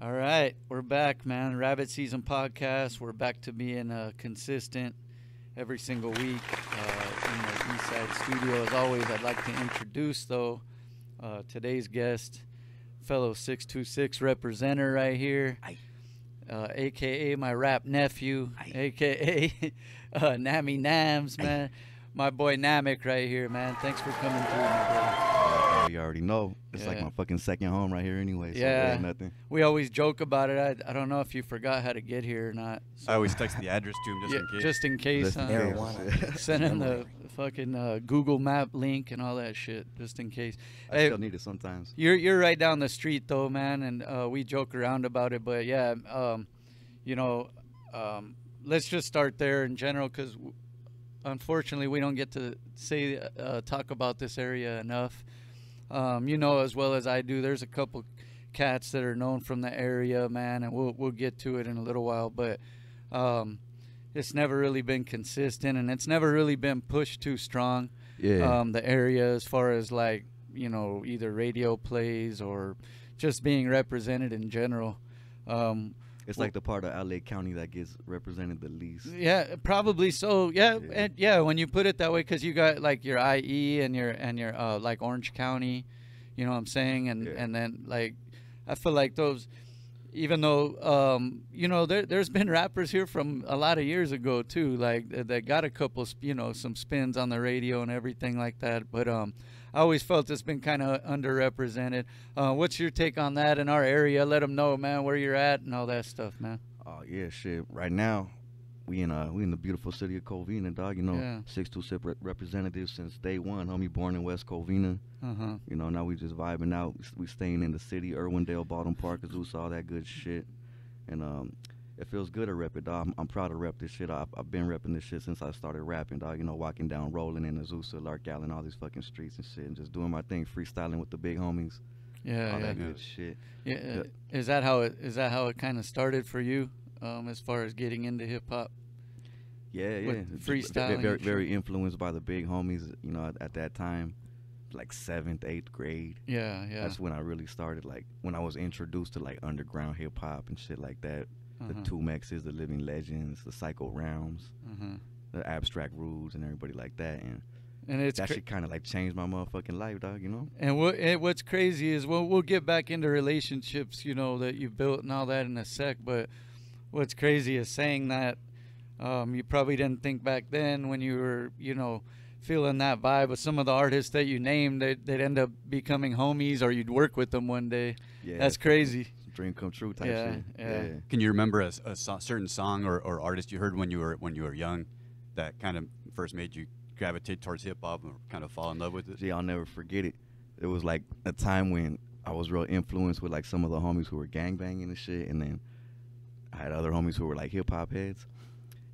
All right, we're back, man. Rabbit Season Podcast. We're back to being consistent every single week in the B-Side studio. As always, I'd like to introduce, though, today's guest, fellow 626 representer right here, a.k.a. my rap nephew, a.k.a. Nammy Nams, man. My boy Namek right here, man. Thanks for coming through, my boy. You already know. It's like my fucking second home right here anyway. So yeah. Nothing. We always joke about it. I don't know if you forgot how to get here or not. So I always text the address to him just in case. Just in case. Send him the fucking Google Map link and all that shit just in case. I still need it sometimes. You're right down the street, though, man. And we joke around about it. But, yeah, you know, let's just start there in general because unfortunately, we don't get to say talk about this area enough. You know as well as I do, there's a couple cats that are known from the area, man, and we'll get to it in a little while. But it's never really been consistent, and it's never really been pushed too strong. Yeah. The area, as far as like either radio plays or just being represented in general. It's like the part of LA County that gets represented the least. Yeah, probably so. Yeah, yeah. And yeah, when you put it that way, because you got like your IE and your like Orange County, you know what I'm saying? And and then like, I feel like those, even though you know, there's been rappers here from a lot of years ago too, like that got a couple, some spins on the radio and everything like that. But I always felt it's been kind of underrepresented. What's your take on that in our area? Let them know, man, where you're at and all that stuff, man. Oh yeah, shit. Right now, we in the beautiful city of Covina, dog. You know, 626 representative since day one, homie. Born in West Covina. You know, now we just vibing out. We staying in the city, Irwindale, Baldwin Park, Azusa, all that good shit. And it feels good to rep it, dog. I'm proud to rep this shit. I've been repping this shit since I started rapping, dog. You know, walking down Rolling in Azusa, Lark Allen, all these fucking streets and shit, and just doing my thing, freestyling with the big homies. Yeah, all that good shit. Yeah, is that how it kind of started for you, as far as getting into hip hop? Yeah, freestyling. Very, very influenced by the big homies. You know, at that time, like 7th, 8th grade. Yeah, yeah. That's when I really started. Like when I was introduced to like underground hip hop and shit like that. The Two Mexes, the Living Legends, the Psycho Realms, the Abstract Rudes, and everybody like that, and it's that shit kind of like changed my motherfucking life, dog. You know. And what's crazy is we'll get back into relationships, you know, that you built and all that in a sec. But what's crazy is saying that you probably didn't think back then when you were, feeling that vibe with some of the artists that you named, they'd end up becoming homies, or you'd work with them one day. Yeah, that's crazy. Dream come true type shit. Yeah. Can you remember a certain song or artist you heard when you were young that kind of first made you gravitate towards hip hop and kind of fall in love with it? Gee, I'll never forget it. It was like a time when I was real influenced with like some of the homies who were gangbanging and shit, and then I had other homies who were like hip hop heads,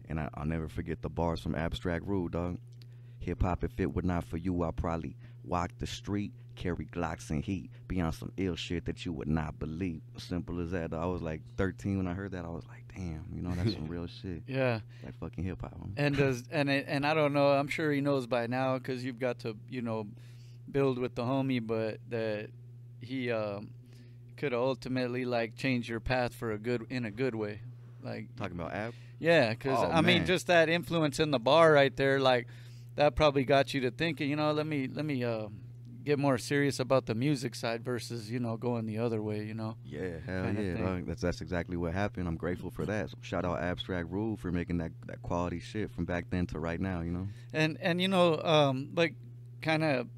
and I'll never forget the bars from Abstract Rude, dog. Hip hop, if it were not for you, I'd probably walk the street, carry Glocks and heat, be on some ill shit that you would not believe. Simple as that. I was like 13 when I heard that. I was like, damn, you know, that's some real shit. Yeah, like fucking hip hop. And and I don't know. I'm sure he knows by now because you've got to build with the homie, but that he could ultimately like change your path for in a good way. Like talking about Ab. Yeah, because I mean, just that influence in the bar right there, like that probably got you to thinking. You know, let me get more serious about the music side versus going the other way, yeah, hell yeah, that's exactly what happened. I'm grateful for that. So shout out Abstract Rude for making that quality shit from back then to right now, and like kind of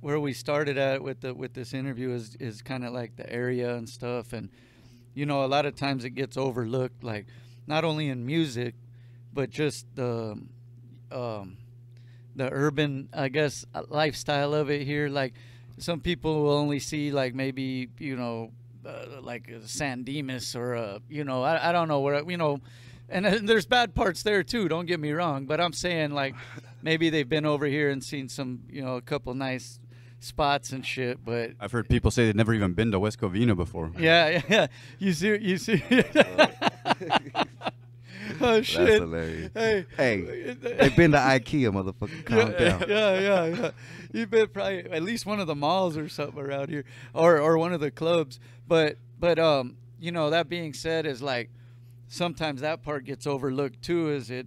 where we started at with this interview is kind of like the area and stuff, and a lot of times it gets overlooked, like not only in music but just the urban, I guess, lifestyle of it here. Like some people will only see like maybe like a San Dimas or a, I don't know where, and there's bad parts there too, don't get me wrong, but I'm saying like maybe they've been over here and seen some, a couple nice spots and shit, but I've heard people say they've never even been to West Covina before. Yeah. You see Oh shit! That's hilarious. Hey, they've been to IKEA, motherfucker. Calm down. Yeah. You've been probably at least one of the malls or something around here, or one of the clubs. But you know, that being said, is like sometimes that part gets overlooked too. Is it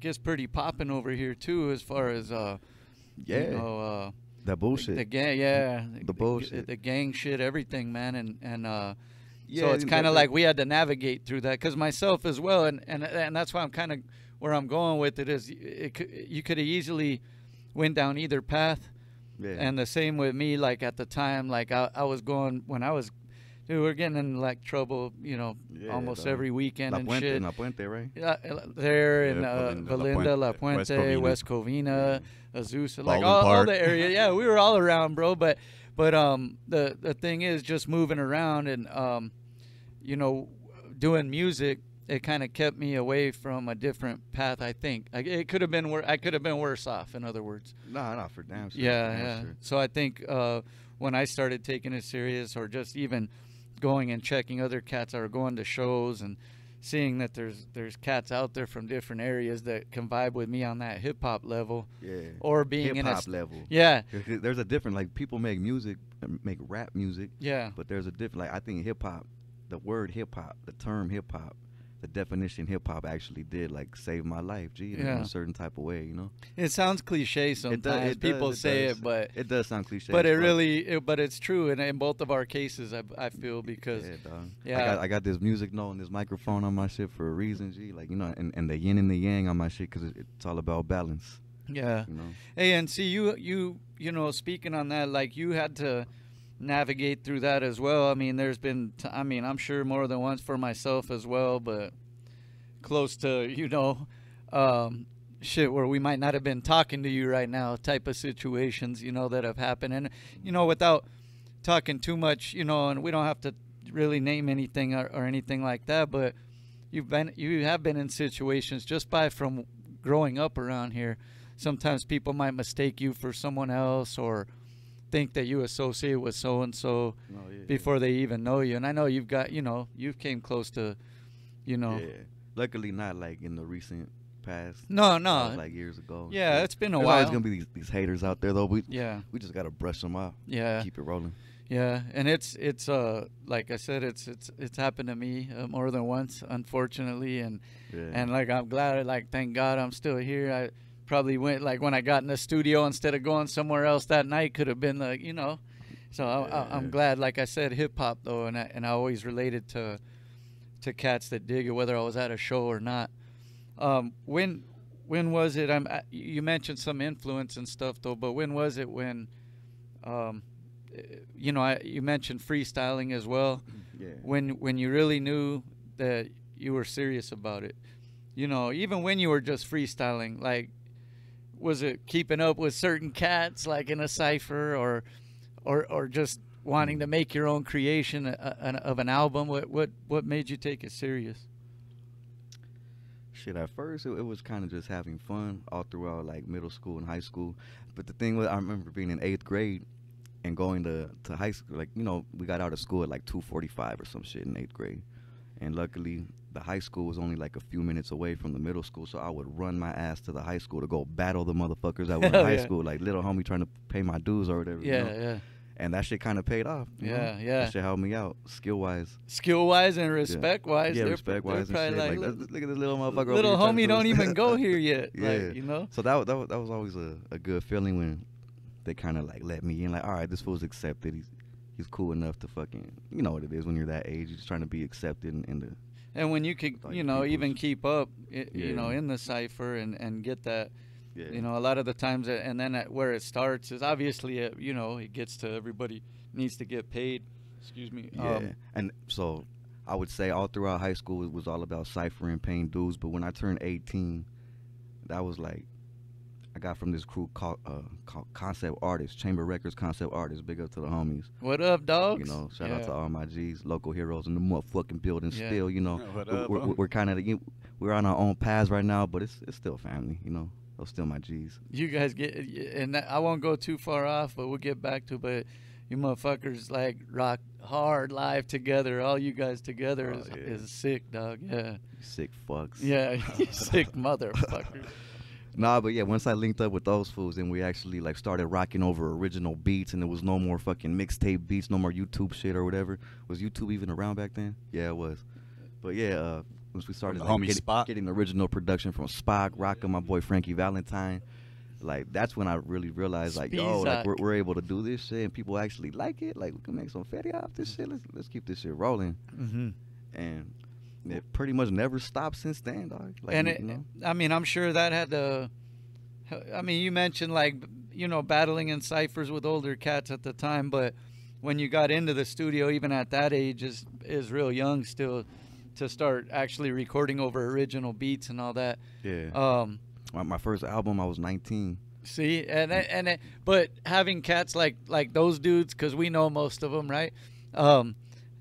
gets pretty popping over here too, as far as yeah, you know, the bullshit, the gang, yeah, the bullshit, the gang shit, everything, man, and yeah, so it's kind of like we had to navigate through that, because myself as well, and that's why I'm kind of where I'm going with it is you could have easily went down either path. Yeah. And the same with me, like at the time, like I was going when I was, dude, we're getting in like trouble, you know, yeah, almost every weekend and shit. In La Puente, right? There in Belinda, La Puente, West Covina, yeah. Azusa, like all the area. Yeah, we were all around, bro. But the thing is, just moving around and you know, doing music, it kind of kept me away from a different path. I think it could have been I could have been worse off. In other words, no, for damn sure. Yeah, yeah. Sure. So I think when I started taking it serious, or just even going and checking other cats, or going to shows and seeing that there's cats out there from different areas that can vibe with me on that hip hop level. Yeah. Or being hip hop in a level. Yeah. There's a different, like, people make music, make rap music. Yeah. But there's a different, like, I think hip hop, the word hip hop, the term hip hop, the definition hip-hop actually did, like, save my life, gee, yeah, in a certain type of way, you know? It sounds cliche sometimes. People say it, but... It does sound cliche. But but it's true in both of our cases, I feel, because... Yeah, dog. Yeah. I got this music note and this microphone on my shit for a reason, gee, like, you know, and the yin and the yang on my shit, because it's all about balance. Yeah. You know? Hey, and see, you know, speaking on that, like, you had to navigate through that as well. I mean, there's been I'm sure more than once for myself as well, but close to, you know, shit where we might not have been talking to you right now type of situations, you know, that have happened. And, you know, without talking too much, you know, and we don't have to really name anything or anything like that, but you have been in situations just by from growing up around here. Sometimes people might mistake you for someone else, or think that you associate with so and so before they even know you. And I know you've got, you know, you've came close to, you know. Yeah. Luckily, not like in the recent past. No. Like years ago. Yeah, it's been a while. There's always gonna be these haters out there, though. We just gotta brush them off. Yeah. Keep it rolling. Yeah, and it's like I said, it's happened to me more than once, unfortunately, and like I'm glad, like, thank God I'm still here. I probably went, like, when I got in the studio instead of going somewhere else that night, could have been, like, you know. So I'm glad, like I said, hip-hop though, and I always related to cats that dig it, whether I was at a show or not. When was it, you mentioned some influence and stuff though, but when was it when you know, you mentioned freestyling as well, yeah, when you really knew that you were serious about it, you know, even when you were just freestyling, like, was it keeping up with certain cats, like in a cipher, or just wanting to make your own creation of an album? What made you take it serious? Shit, at first it was kind of just having fun all throughout, like, middle school and high school. But the thing was, I remember being in 8th grade and going to high school. Like, you know, we got out of school at like 2:45 or some shit in 8th grade, and luckily the high school was only like a few minutes away from the middle school, so I would run my ass to the high school to go battle the motherfuckers that were in high school, like little homie trying to pay my dues or whatever. Yeah, you know? Yeah. And that shit kind of paid off. Yeah, you know? That shit helped me out skill-wise. Skill-wise and respect-wise. Yeah, respect-wise and shit. Like, look at this little motherfucker. Little homie don't even go here yet. Yeah. Like, you know? So that was always a good feeling when they kind of like let me in. Like, all right, this fool's accepted. He's cool enough to fucking, you know what it is when you're that age. You're just trying to be accepted in the. And when you could, you know, even keep up, you know, in the cipher and get that, you know, a lot of the times, and then where it starts is obviously, you know, it gets to everybody needs to get paid. Excuse me. Yeah. And so I would say all throughout high school, it was all about ciphering, paying dues. But when I turned 18, that was like, I got from this crew called Concept Artists, Chamber Records Concept Artists. Big up to the homies. What up, dogs? You know, shout out to all my G's, local heroes in the motherfucking building. Yeah. Still, you know, we're kind of, you know, we're on our own paths right now, but it's still family, you know. Those still my G's. You guys get, and I won't go too far off, but we'll get back to. But you motherfuckers like rock hard live together. All you guys together is sick, dog. Yeah. Sick fucks. Yeah, sick motherfuckers. Nah, but yeah, once I linked up with those fools, then we actually like started rocking over original beats, and there was no more fucking mixtape beats, no more YouTube shit or whatever. Was YouTube even around back then? Yeah, it was. But yeah, once we started like, getting original production from Spock, rocking my boy Frankie Valentine, like that's when I really realized like, yo, like we're able to do this shit and people actually like it. Like we can make some fatty off this shit. Let's keep this shit rolling. Mm-hmm. And it pretty much never stopped since then, dog. Like, and it, you know? I mean, I'm sure that had to. I mean, you mentioned like, you know, battling in ciphers with older cats at the time, but when you got into the studio, even at that age, is real young still to start actually recording over original beats and all that. Yeah. My first album, I was 19. See, and but having cats like those dudes, because we know most of them, right?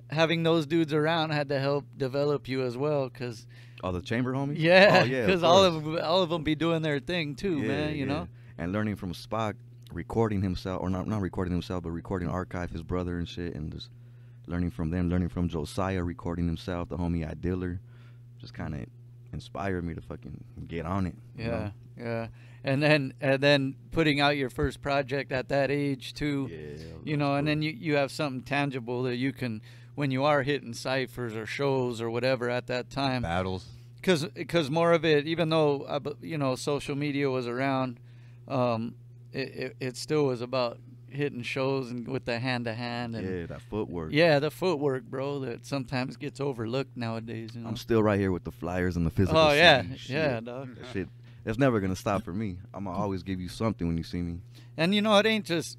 Having those dudes around had to help develop you as well, because all the chamber homies. Yeah, because all of them be doing their thing too, yeah, man. You know, and learning from Spock, recording himself, or not recording himself, but recording archive his brother and shit, and just learning from them. Learning from Josiah, recording himself, the homie Idealer, just kind of inspired me to fucking get on it. Yeah, you know? Yeah. And then putting out your first project at that age too. Yeah, you know, cool. And then you have something tangible that you can. When you are hitting ciphers or shows or whatever at that time, battles, because more of it, even though you know social media was around, it still was about hitting shows and with the hand-to-hand and that footwork. Yeah, the footwork, bro, that sometimes gets overlooked nowadays. You know? I'm still right here with the flyers and the physical. Oh yeah, shit. Yeah, dog. That shit, that's never gonna stop for me. I'ma always give you something when you see me. And you know, it ain't just.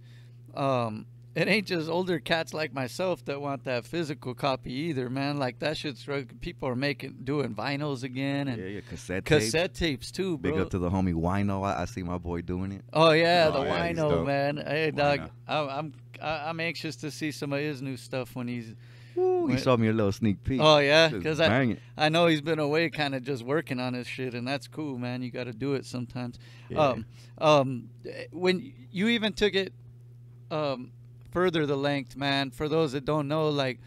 It ain't just older cats like myself that want that physical copy either, man. Like that shit's people are doing vinyls again and cassette tapes too, bro. Big up to the homie Wino. I see my boy doing it. Oh yeah, the Wino, man. Hey dog, I'm anxious to see some of his new stuff when he's. Ooh, he saw me a little sneak peek. Oh yeah, because I know he's been away, kind of just working on his shit, and that's cool, man. You got to do it sometimes. Yeah. When you even took it, further the length, man, for those that don't know, like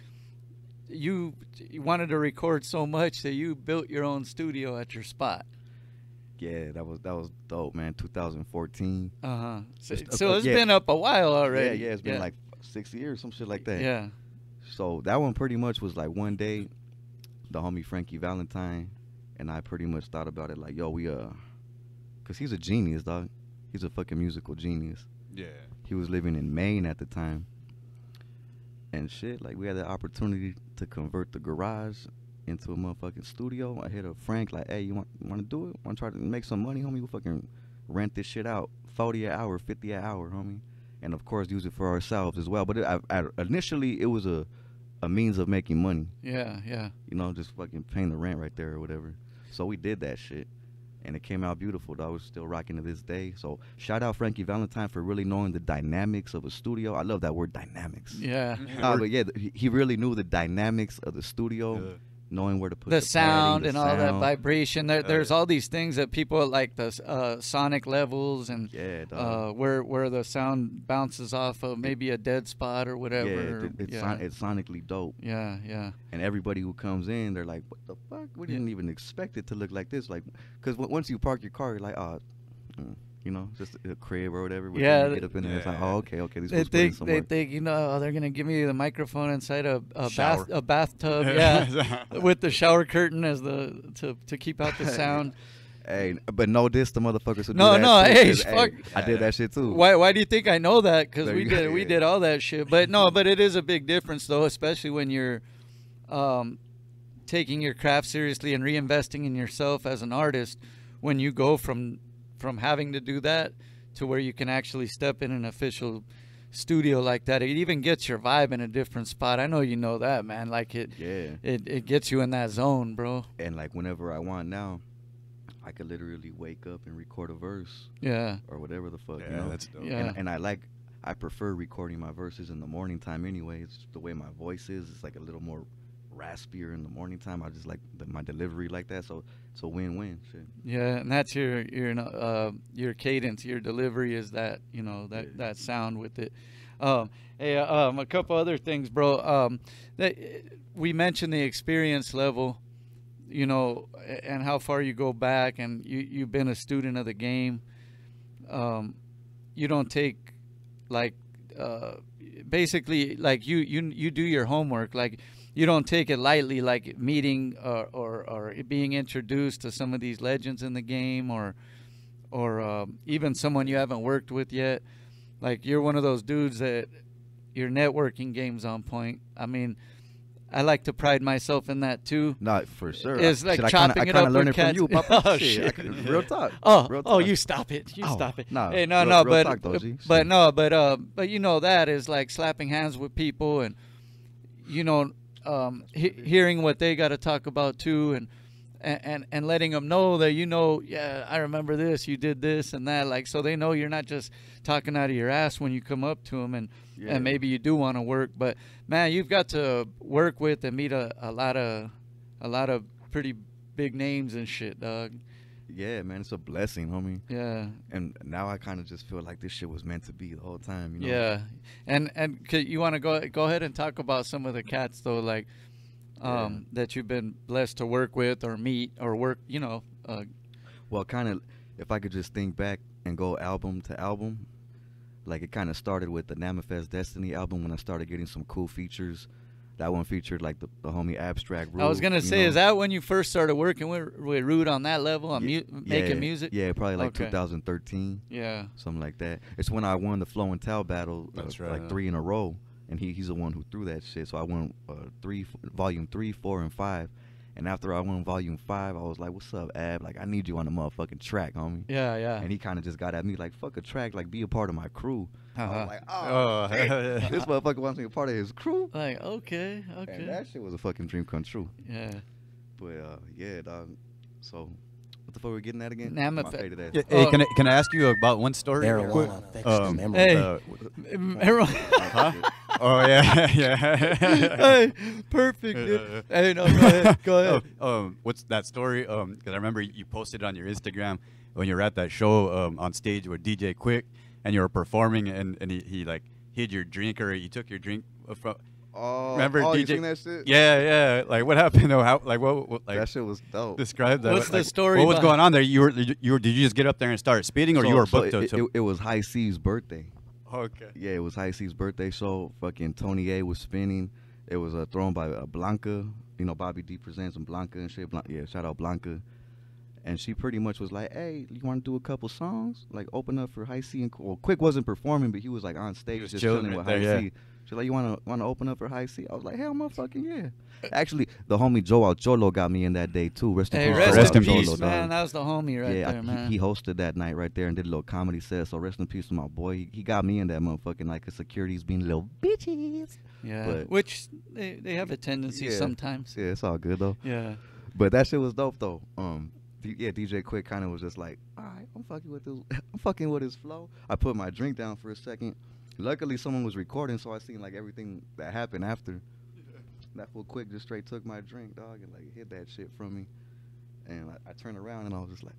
you wanted to record so much that you built your own studio at your spot. Yeah, that was dope, man. 2014. So it's been up a while already. Yeah, it's been like 6 years, some shit like that. Yeah, so that one pretty much was like one day the homie Frankie Valentine and I pretty much thought about it like, yo, we because he's a genius, dog. He's a fucking musical genius. Yeah. He was living in Maine at the time. And shit, like we had the opportunity to convert the garage into a motherfucking studio. I hit up Frank, like, hey, you want to do it? Want to try to make some money, homie? We'll fucking rent this shit out. 40 an hour, 50 an hour, homie. And of course, use it for ourselves as well. But initially, it was a means of making money. Yeah, yeah. You know, just fucking paying the rent right there or whatever. So we did that shit. And it came out beautiful, though. I was still rocking to this day. So shout out Frankie Valentine for really knowing the dynamics of a studio. I love that word, dynamics. Yeah. But yeah, he really knew the dynamics of the studio, knowing where to put the sound padding, all that vibration. There's all these things that people like, the sonic levels and where the sound bounces off of maybe a dead spot or whatever. Yeah, it's sonically dope. Yeah, yeah. And everybody who comes in, they're like, what the fuck? We didn't even expect it to look like this. Like, because once you park your car, you're like, oh, you know, just a crib or whatever. Yeah. Get up in there. It's like, oh, okay. They think, you know, they're going to give me the microphone inside a bathtub. Yeah. With the shower curtain as to keep out the sound. Hey, but no diss to motherfuckers who do that. No, shit, hey, fuck. I did that shit too. Why do you think I know that? Because we did all that shit. But no, but it is a big difference though, especially when you're taking your craft seriously and reinvesting in yourself as an artist. When you go from having to do that to where you can actually step in an official studio like that, it even gets your vibe in a different spot. I know you know that, man. Like it gets you in that zone, bro. And like whenever I want now, I could literally wake up and record a verse. Yeah. Or whatever the fuck. Yeah, you know? That's dope. Yeah. And I prefer recording my verses in the morning time anyway. It's the way my voice is. It's like a little more raspier in the morning time. I just like my delivery like that, so it's a win-win shit. Yeah, and that's your cadence, your delivery is that, you know, that sound with it. A couple other things, bro. We mentioned the experience level you know, and how far you go back, and you've been a student of the game. You don't take, like, basically, like, you do your homework. Like, you don't take it lightly, like meeting or being introduced to some of these legends in the game, or even someone you haven't worked with yet. Like, you're one of those dudes that your networking game's on point. I mean, I like to pride myself in that too. Not for sure. It's like chopping it up with Cats. Oh shit! Real talk. Oh, you stop it. You stop it. No, hey, no, but you know, that is like slapping hands with people, and you know, hearing what they got to talk about too, and letting them know that, you know, yeah, I remember this. You did this and that. Like, so they know you're not just talking out of your ass when you come up to them. And yeah. And maybe you do want to work, but man, you've got to work with and meet a lot of pretty big names and shit, dog. Yeah, man, it's a blessing, homie. Yeah. And now I kind of just feel like this shit was meant to be the whole time, you know? Yeah. And you want to go ahead and talk about some of the cats though, like that you've been blessed to work with or meet or work, you know. Well, kind of, if I could just think back and go album to album. Like, it kind of started with the Namek Destiny album when I started getting some cool features. That one featured, like, the homie Abstract Rude. I was going to say, is that when you first started working with Rude on that level, on making music? Yeah, probably, like, okay. 2013. Yeah. Something like that. It's when I won the Flow and Tell battle, like, 3 in a row. And he's the one who threw that shit. So I won volume 3, 4, and 5. And after I won volume 5, I was like, what's up, Ab? Like, I need you on the motherfucking track, homie. Yeah, yeah. And he kind of just got at me like, fuck a track, like, be a part of my crew. I was like, oh, this motherfucker wants me a part of his crew. Like, okay, okay. And that shit was a fucking dream come true. Yeah. But, yeah, dog. So, what the fuck were we getting at again? Yeah, hey, can I ask you about one story? Marijuana affects the memory. Hey. Marijuana. Oh yeah, yeah. Hey, perfect. Dude. Hey, no, go ahead. Go ahead. What's that story? Because I remember you posted it on your Instagram when you were at that show on stage with DJ Quick, and you were performing, and he like hid your drink, or you took your drink from. Oh, remember DJ? You seen that shit? Yeah, yeah. Like, what happened? How? Like, what? Like, that shit was dope. Describe that. What's the story? What was going on there? You were. Did you just get up there and start speeding, or you were booked? It was High C's birthday. Okay. Yeah, it was High C's birthday show. Fucking Tony A was spinning. It was thrown by Blanca. You know, Bobby D presents and Blanca and shit. Yeah, shout out Blanca. And she pretty much was like, "Hey, you want to do a couple songs? Like, open up for High C." And well, Quick wasn't performing, but he was like on stage, he was just chilling with High C. Yeah. She's like, "You wanna open up for High C?" I was like, "Hell, motherfucking yeah!" Actually, the homie Joel Cholo got me in that day too. Rest in peace, man. That was the homie right there, man. He hosted that night right there and did a little comedy set. So rest in peace to my boy. He got me in that motherfucking, like, the security's being little bitches. Yeah, but, which they have a tendency sometimes. Yeah, it's all good though. Yeah, but that shit was dope though. Yeah, DJ Quick kind of was just like, all right, I'm fucking with his flow. I put my drink down for a second. Luckily, someone was recording, so I seen, like, everything that happened after. That fool Quick just straight took my drink, dog, and, like, hid that shit from me. And I turned around, and I was just like,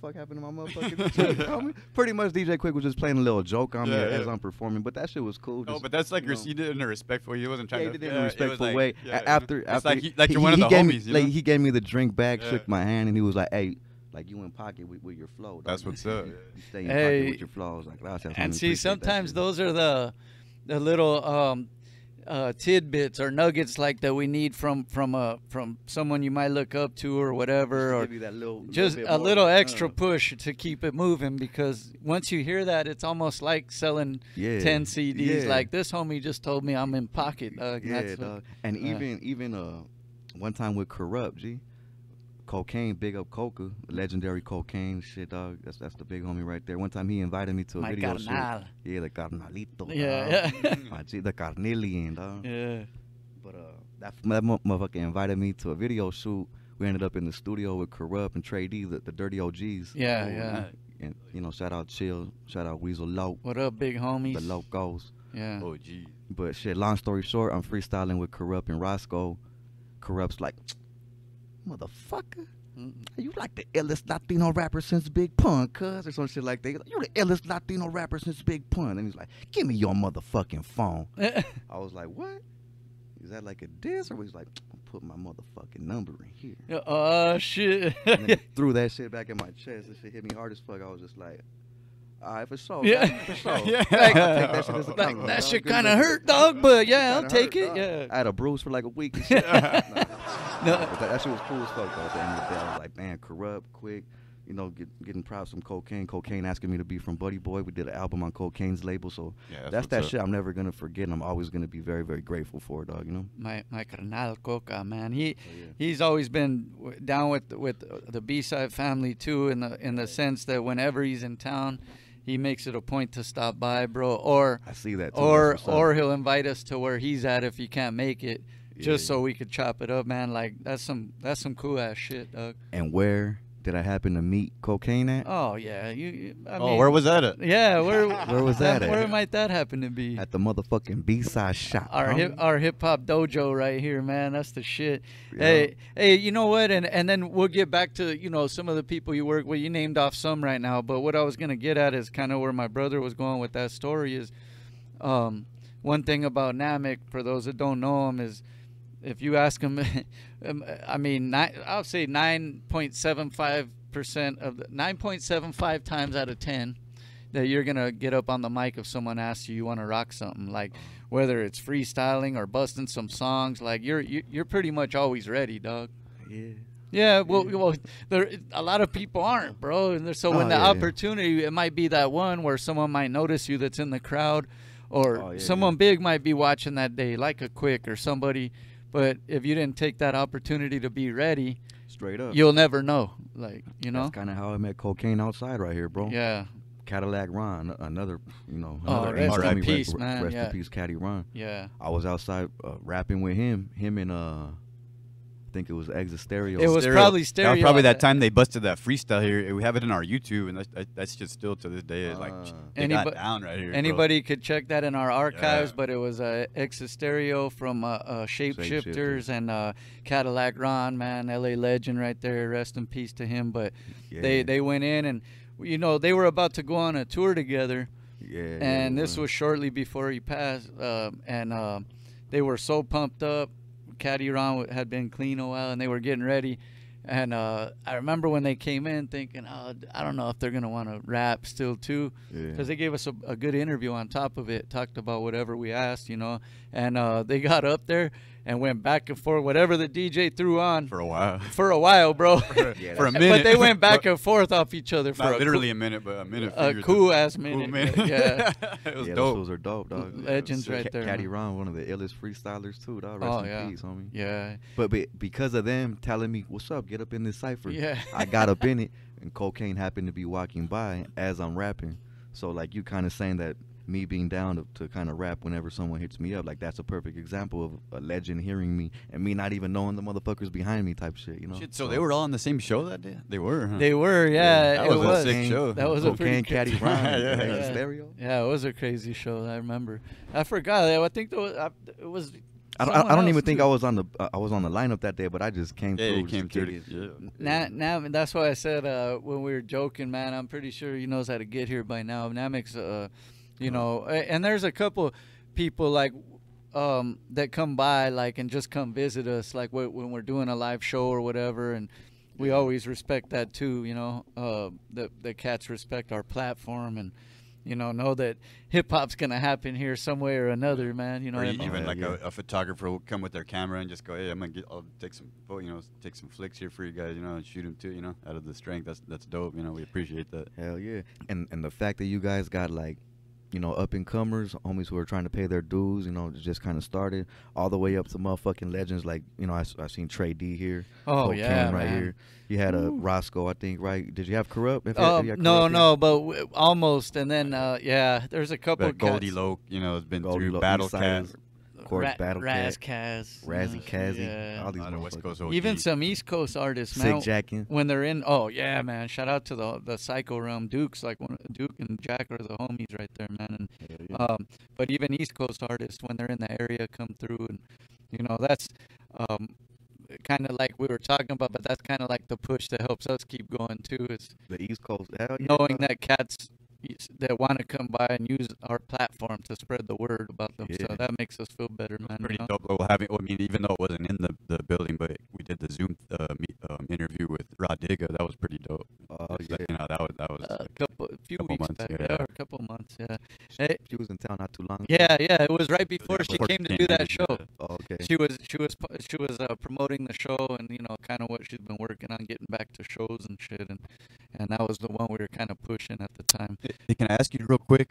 what the fuck happened to my motherfucking drink? I mean, pretty much, DJ Quick was just playing a little joke on me as I'm performing, but that shit was cool. Just, but that's, like, you did it in a respectful way. He wasn't trying to. Yeah, he did it in a respectful way. Yeah, after like, you're one of the homies, you know? Like, he gave me the drink back, shook my hand, and he was like, hey. Like, you in pocket with your flow. That's what's up. You stay in pocket with your flows. Like, and see, sometimes those are the little tidbits or nuggets, like, that we need from someone you might look up to or whatever, or just a little extra push to keep it moving. Because once you hear that, it's almost like selling 10 CDs. Yeah. Like, this homie just told me I'm in pocket. And even one time with Corrupt G. Cocaine, big up Coca, legendary Cocaine, shit, dog. That's the big homie right there. One time he invited me to a video shoot. Yeah, the carnalito. Yeah, the carnelian, dog. Yeah. But that motherfucker invited me to a video shoot. We ended up in the studio with Corrupt and Trey D, the Dirty OGs. Yeah, yeah. And, you know, shout out Chill, shout out Weasel Lope. What up, big homies? The Locos. Yeah. OG. But shit, long story short, I'm freestyling with Corrupt and Roscoe. Corrupt's like, motherfucker, you like the illest Latino rapper since Big Pun, cuz, or some shit like that. You the illest Latino rapper since Big Pun. And he's like, give me your motherfucking phone. I was like, what? Is that like a diss? Or he's like, put my motherfucking number in here. Shit. And then threw that shit back in my chest. This shit hit me hard as fuck. I was just like, all right, for sure. Yeah. For sure. Yeah. Like, that shit, like, that shit kind of hurt, dog, but yeah, I'll take it. Yeah. I had a bruise for like a week and shit. That shit was cool as fuck, though. At the end of the day, I was like, man, Corrupt, Quick. You know, getting props from Cocaine. Cocaine asking me to be from Buddy Boy. We did an album on Cocaine's label, so yeah, that's that shit I'm never gonna forget, and I'm always gonna be very, very grateful for, dog. You know, my carnal Coca, man, he's always been down with the B-Side family too, in the sense that whenever he's in town, he makes it a point to stop by, bro. Or I see that too, or he'll invite us to where he's at if he can't make it, so we could chop it up, man. Like that's some cool ass shit, dog. And where did I happen to meet Cocaine at? Oh yeah, I mean, where was that at? Yeah, where was that at? Where might that happen to be? At the motherfucking B-Side shop. Our hip hop dojo right here, man. That's the shit. Yeah. Hey, you know what? And then we'll get back to, you know, some of the people you work with. You named off some right now, but what I was gonna get at is kind of where my brother was going with that story. Is one thing about Namek, for those that don't know him, is if you ask him, I mean, I'll say 9.75% of the 9.75 times out of 10 that you're going to get up on the mic if someone asks you, you want to rock something, like whether it's freestyling or busting some songs, like you're pretty much always ready, dog. Yeah. Yeah, well, a lot of people aren't, bro. And so when the opportunity, it might be that one where someone might notice you that's in the crowd, or someone big might be watching that day, like a Quick or somebody. But if you didn't take that opportunity to be ready, straight up, you'll never know. Like, you know, that's kind of how I met Cocaine outside right here, bro. Yeah, Cadillac Ron, another, you know, another rest in peace, Caddy Ron. Yeah, I was outside rapping with him and I think it was Exit Stereo. It was probably Stereo. That was probably that time they busted that freestyle here. We have it in our YouTube, and that's just still to this day. Like, they got down right here. Anybody could check that in our archives, but it was Exit Stereo from Shapeshifters and Cadillac Ron, man, LA legend right there. Rest in peace to him. But they went in, and, you know, they were about to go on a tour together. Yeah. And this was shortly before he passed, and they were so pumped up. Caddy Ron had been clean a while, and they were getting ready, and I remember when they came in thinking, oh, I don't know if they're gonna want to rap still too, because they gave us a good interview on top of it, talked about whatever we asked, you know, and they got up there and went back and forth, whatever the DJ threw on for a while, bro. For a minute. But they went back and forth off each other for a cool ass minute. Yeah. It was dope. Those are dope, dog. Legends right there. Caddy Ron, one of the illest freestylers too, dog. Rest in peace, homie. Yeah. But because of them telling me, what's up, get up in this cypher. Yeah. I got up in it, and Cocaine happened to be walking by as I'm rapping. So like, you kind of saying that, me being down to kind of rap whenever someone hits me up, like that's a perfect example of a legend hearing me and me not even knowing the motherfuckers behind me type shit, you know. Shit, so they were all on the same show that day. They were, huh? They were, yeah. That was a sick show. That was a pretty Caddy Ron, Stereo. Yeah, it was a crazy show. I remember. I forgot. I think there was, it was. I don't even think I was on the lineup that day, but I just came through. Now that's why I said when we were joking, man, I'm pretty sure he knows how to get here by now. Namek's you know, and there's a couple people like that come by, like, and just come visit us, like when we're doing a live show or whatever, and we always respect that too, you know. The cats respect our platform, and you know that hip hop's gonna happen here some way or another, man. You know, or even like a photographer will come with their camera and just go, hey, I'll take some, you know, take some flicks here for you guys, you know, and shoot them too, you know, out of the strength. That's dope, you know. We appreciate that. Hell yeah, and the fact that you guys got, like, you know, up-and-comers, homies who are trying to pay their dues, you know, just kind of started, all the way up to motherfucking legends. Like, you know, I've seen Trey D here. Oh, yeah, right here. You had a Roscoe, I think, right? Did you have Corrupt? No, but almost. And then, yeah, there's a couple of Goldie Loke, you know, has been through Battle Cat. Of course, Battle Cat. Razzy Kazzy. All these West Coast OG. Even some East Coast artists, man. Sick Jackin. When they're in, oh, yeah, man. Shout out to the Psycho Realm Dukes. Like, Duke and Jack are the homies right there, man. And, but even East Coast artists, when they're in the area, come through. And, you know, that's kind of like we were talking about, but that's kind of like the push that helps us keep going, too. Is the East Coast. Knowing that cats that want to come by and use our platform to spread the word about them, so that makes us feel better, man. Pretty dope having. I mean, even though it wasn't in the building, the Zoom interview with Rod Digga. That was pretty dope. Oh yeah, you know, that was a couple months. She was in town not too long ago. Yeah, it was right before she came to do that show. Oh, okay. She was promoting the show and you know kind of what she's been working on, getting back to shows and shit, and that was the one we were kind of pushing at the time. Can I ask you real quick,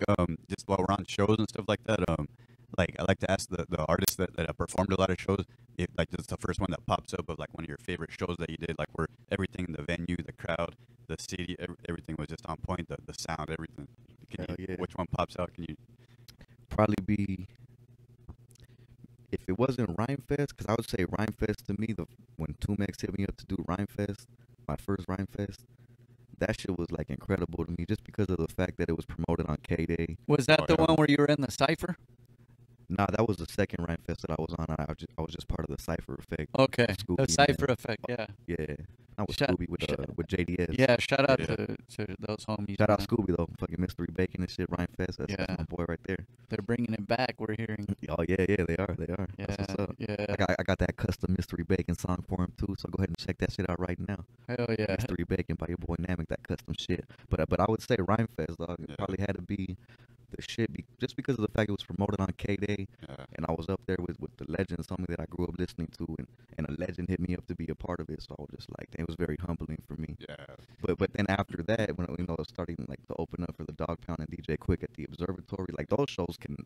just while we're on shows and stuff like that, like I like to ask the artists that have performed a lot of shows, if like this is the first one that pops up of like one of your favorite shows that you did, like where everything, the venue, the crowd, the city, everything was just on point, the sound, everything. Which one pops out? Can you probably be, if it wasn't Rhymefest, because I would say Rhymefest to me, when Tumex hit me up to do Rhymefest, my first Rhymefest. That shit was like incredible to me just because of the fact that it was promoted on K-Day. Was that the one where you were in the cypher? Nah, that was the second Rhymefest that I was on. I was just part of the cypher effect. Okay, the cypher effect, yeah. Yeah, I was Scooby with JDS. Yeah, shout out to those homies. Shout out Scooby though, fucking Mystery Bacon and shit, Rhymefest. That's my boy right there. They're bringing it back. We're hearing. Oh yeah, they are. Yeah, that's what's up. Yeah. I got that custom Mystery Bacon song for him too. So go ahead and check that shit out right now. Hell yeah. Mystery Bacon by your boy Namek, that custom shit. But I would say Rhymefest dog. It probably had to be the shit, just because of the fact it was promoted on K-Day, and I was up there with the legend, something that I grew up listening to, and a legend hit me up to be a part of it, so I was just like, it was very humbling for me. Yeah. But then after that, when you know it was starting like to open up for the Dogg Pound and DJ Quick at the Observatory, like those shows can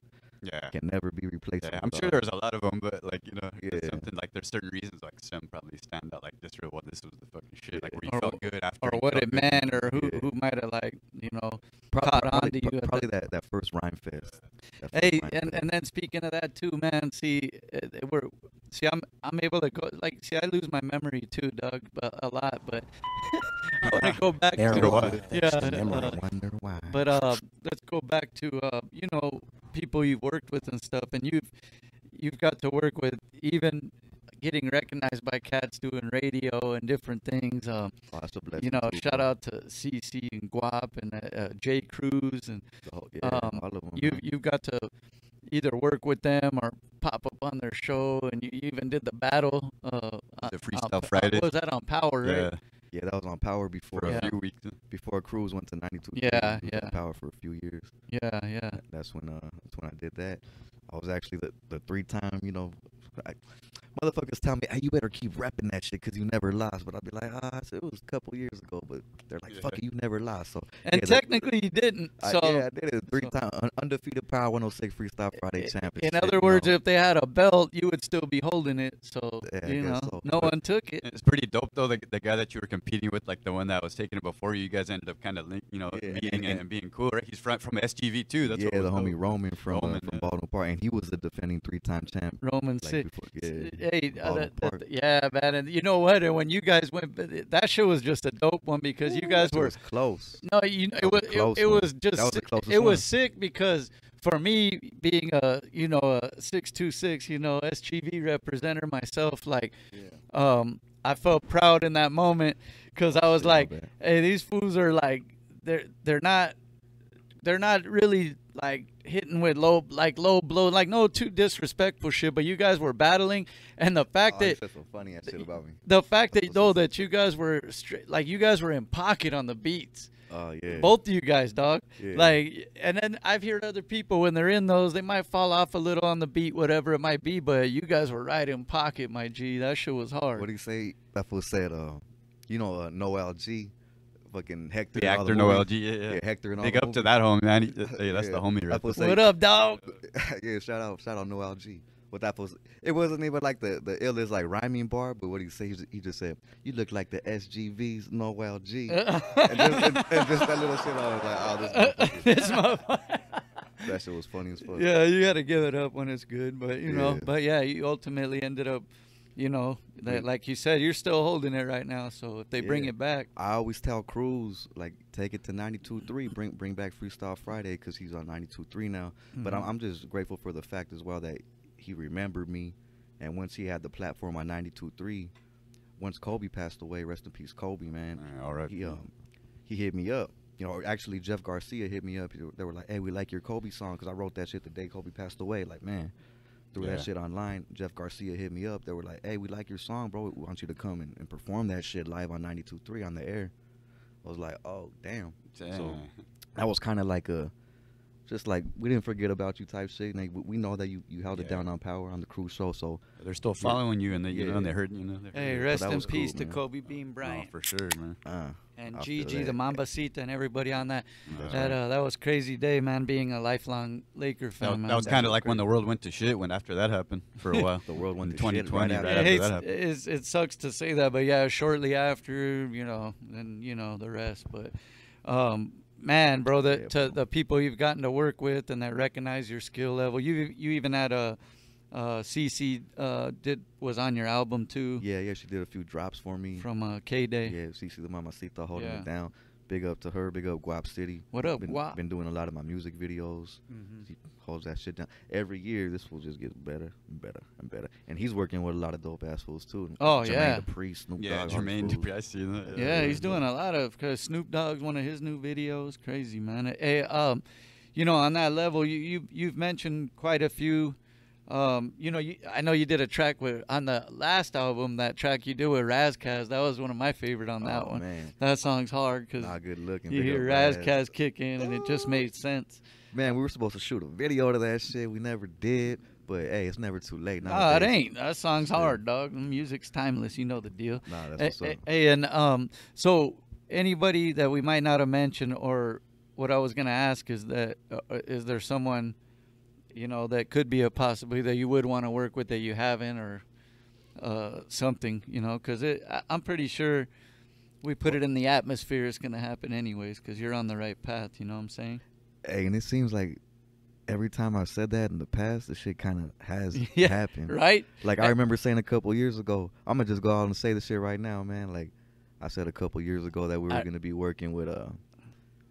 never be replaced. Yeah, I'm sure there's a lot of them, but like you know, something like there's certain reasons like some probably stand out, like this was the fucking shit, like where you felt good after, or what it meant, or who might have like you know probably that first Rhymefest. Hey, and then speaking of that too, man. I'm able to go. Like, I lose my memory too, Doug, but a lot. But I want to go back to wonder why. But let's go back to you know, people you've worked with and stuff, and you've got to work with even getting recognized by cats doing radio and different things. You know, shout out to CC and Guap and J Cruz and all of them. You've got to either work with them or pop up on their show, and you even did the battle. The Freestyle Friday. Was that on Power? Yeah. Right? Yeah, that was on Power before a few weeks. Before Cruz went to 92. Yeah, yeah. Power for a few years. Yeah, yeah. That's when I did that. I was actually the 3-time, you know. Motherfuckers tell me, hey, you better keep repping that shit because you never lost. But I'd be like, it was a couple years ago. But they're like, fuck it, you never lost. So, and technically you didn't. I did it 3-time. Undefeated Power 106 Freestyle Friday champion. In other words, if they had a belt, you would still be holding it. So, you know, no one took it. It's pretty dope, though, the guy that you were competing with, like the one that was taking it before you, guys ended up kind of, you know, meeting and being cool, right? He's from SGV, too. That's what the homie Roman from Baldwin Park. And he was the defending 3-time champ. Roman City. Hey, man, and you know what? And when you guys went, that show was just a dope one because you guys were close. No, you know, it was sick because for me being a 626, you know, SGV representer myself, like, I felt proud in that moment because I was like, hey, these fools are like, they're not really like hitting with low blow, like no too disrespectful shit, but you guys were battling, and the fact that that's so funny ass shit about me. The fact that that you guys were straight, like you guys were in pocket on the beats. Oh yeah. Both of you guys, dog. Yeah. Like, and then I've heard other people when they're in those, they might fall off a little on the beat, whatever it might be, but you guys were right in pocket, my G. That shit was hard. What do you say? That fool said, you know, Noel G. Fucking Hector, the actor Noel G, Hector, and big up to that homie, man. That's the homie. Right? What up, dog? Yeah, shout out Noel G. What that was? It wasn't even like the illest like rhyming bar, but what did he say? He just said, "You look like the SGV's Noel G." and just that little shit, I was like, "Oh, this motherfucker." That shit was funny as fuck. Yeah, you got to give it up when it's good, but you know, but yeah, you ultimately ended up. You know, like you said, you're still holding it right now. So if they bring it back, I always tell Cruz, like, take it to 92.3, bring back Freestyle Friday because he's on 92.3 now. Mm-hmm. But I'm just grateful for the fact as well that he remembered me, and once he had the platform on 92.3, once Kobe passed away, rest in peace, Kobe, man. All right, he hit me up. You know, actually, Jeff Garcia hit me up. They were like, "Hey, we like your Kobe song," because I wrote that shit the day Kobe passed away. Like, man. threw that shit online. Jeff Garcia hit me up. They were like, hey, we like your song, bro. We want you to come and perform that shit live on 92.3 on the air. I was like, oh, damn. So that was kind of like a, just like, we didn't forget about you type shit. Like, we know that you held it down on Power on the Cruise show, so. They're still following you, and they heard, you know. Hey, rest in peace to Kobe Bean Bryant. Oh, for sure, man. And Gigi, the Mambasita, and everybody on that. That was crazy day, man, being a lifelong Laker fan. That was kind of like when the world went to shit, when after that happened for a while. The world went to 2020, shit. Right after that happened. It sucks to say that, but yeah, shortly after, you know, and, you know, the rest. But, man, bro, to the people you've gotten to work with and that recognize your skill level. You even had a CC was on your album too. Yeah, she did a few drops for me from K-Day. Yeah, CC the Mamacita holding it down. Big up to her. Big up Guap City. What up, Guap? Been doing a lot of my music videos. He holds that shit down every year. This fool just gets better and better and better. And he's working with a lot of dope ass fools too. Oh, Jermaine Dupri, Snoop Dogg. Jermaine Dupri, I see that. Yeah, he's doing a lot of, because Snoop Dogg's one of his new videos. Crazy, man. Hey, you know, on that level, you've mentioned quite a few. You know, I know you did a track with, on the last album, that track you did with Razkaz. That was one of my favorite on that one. Man. That song's hard because you hear Razkaz kick in, and it just made sense. Man, we were supposed to shoot a video to that shit. We never did, but hey, it's never too late. Nah, it ain't. That song's hard, dog. Music's timeless. You know the deal. Nah, that's what's up. Hey, and so anybody that we might not have mentioned, or what I was gonna ask is that is there someone, you know, that could be a possibility that you would want to work with that you haven't, or something, you know, because I'm pretty sure we put it in the atmosphere, it's going to happen anyways, because you're on the right path, you know what I'm saying? Hey, and it seems like every time I've said that in the past, the shit kind of has happened. Right? Like, I remember saying a couple years ago, I'm going to just go out and say the shit right now, man. Like, I said a couple years ago that we were going to be working with,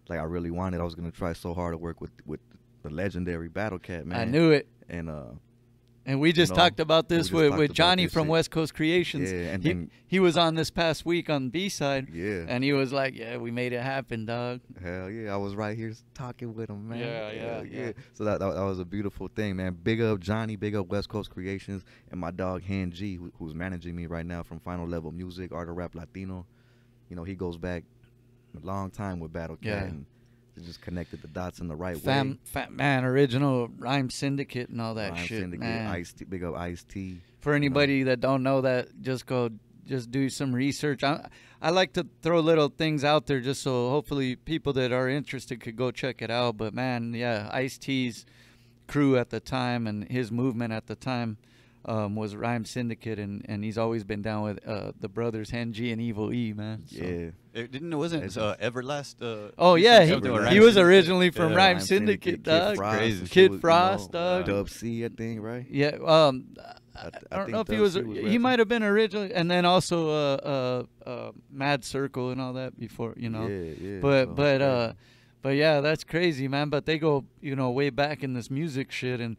like, I really wanted, I was going to try so hard to work with the legendary Battle Cat, man. I knew it. And we just talked about this with Johnny from West Coast Creations. Yeah, and he was on this past week on B-Side. Yeah. And he was like, yeah, we made it happen, dog. Hell yeah. I was right here talking with him, man. Yeah. So that was a beautiful thing, man. Big up Johnny, big up West Coast Creations, and my dog Hen Gee, who's managing me right now from Final Level Music, Art of Rap Latino. You know, he goes back a long time with Battle Cat. Yeah. And just connected the dots in the right way. Man, original Rhyme Syndicate and all that shit. Rhyme Syndicate, Ice-T, big up Ice-T. For anybody that don't know that, just do some research. I like to throw little things out there just so hopefully people that are interested could go check it out. But man, yeah, Ice-T's crew at the time and his movement at the time was Rhyme Syndicate, and he's always been down with the brothers Hen Gee and Evil E, man. So. Yeah, wasn't it Everlast? Oh yeah, he was originally from Rhyme Syndicate, dog. Kid Frost, dog. Dub C, I think, right? Yeah. I don't know if he was. He might have been originally, and then also Mad Circle and all that before, you know. Yeah. But yeah, that's crazy, man. But they go, you know, way back in this music shit. And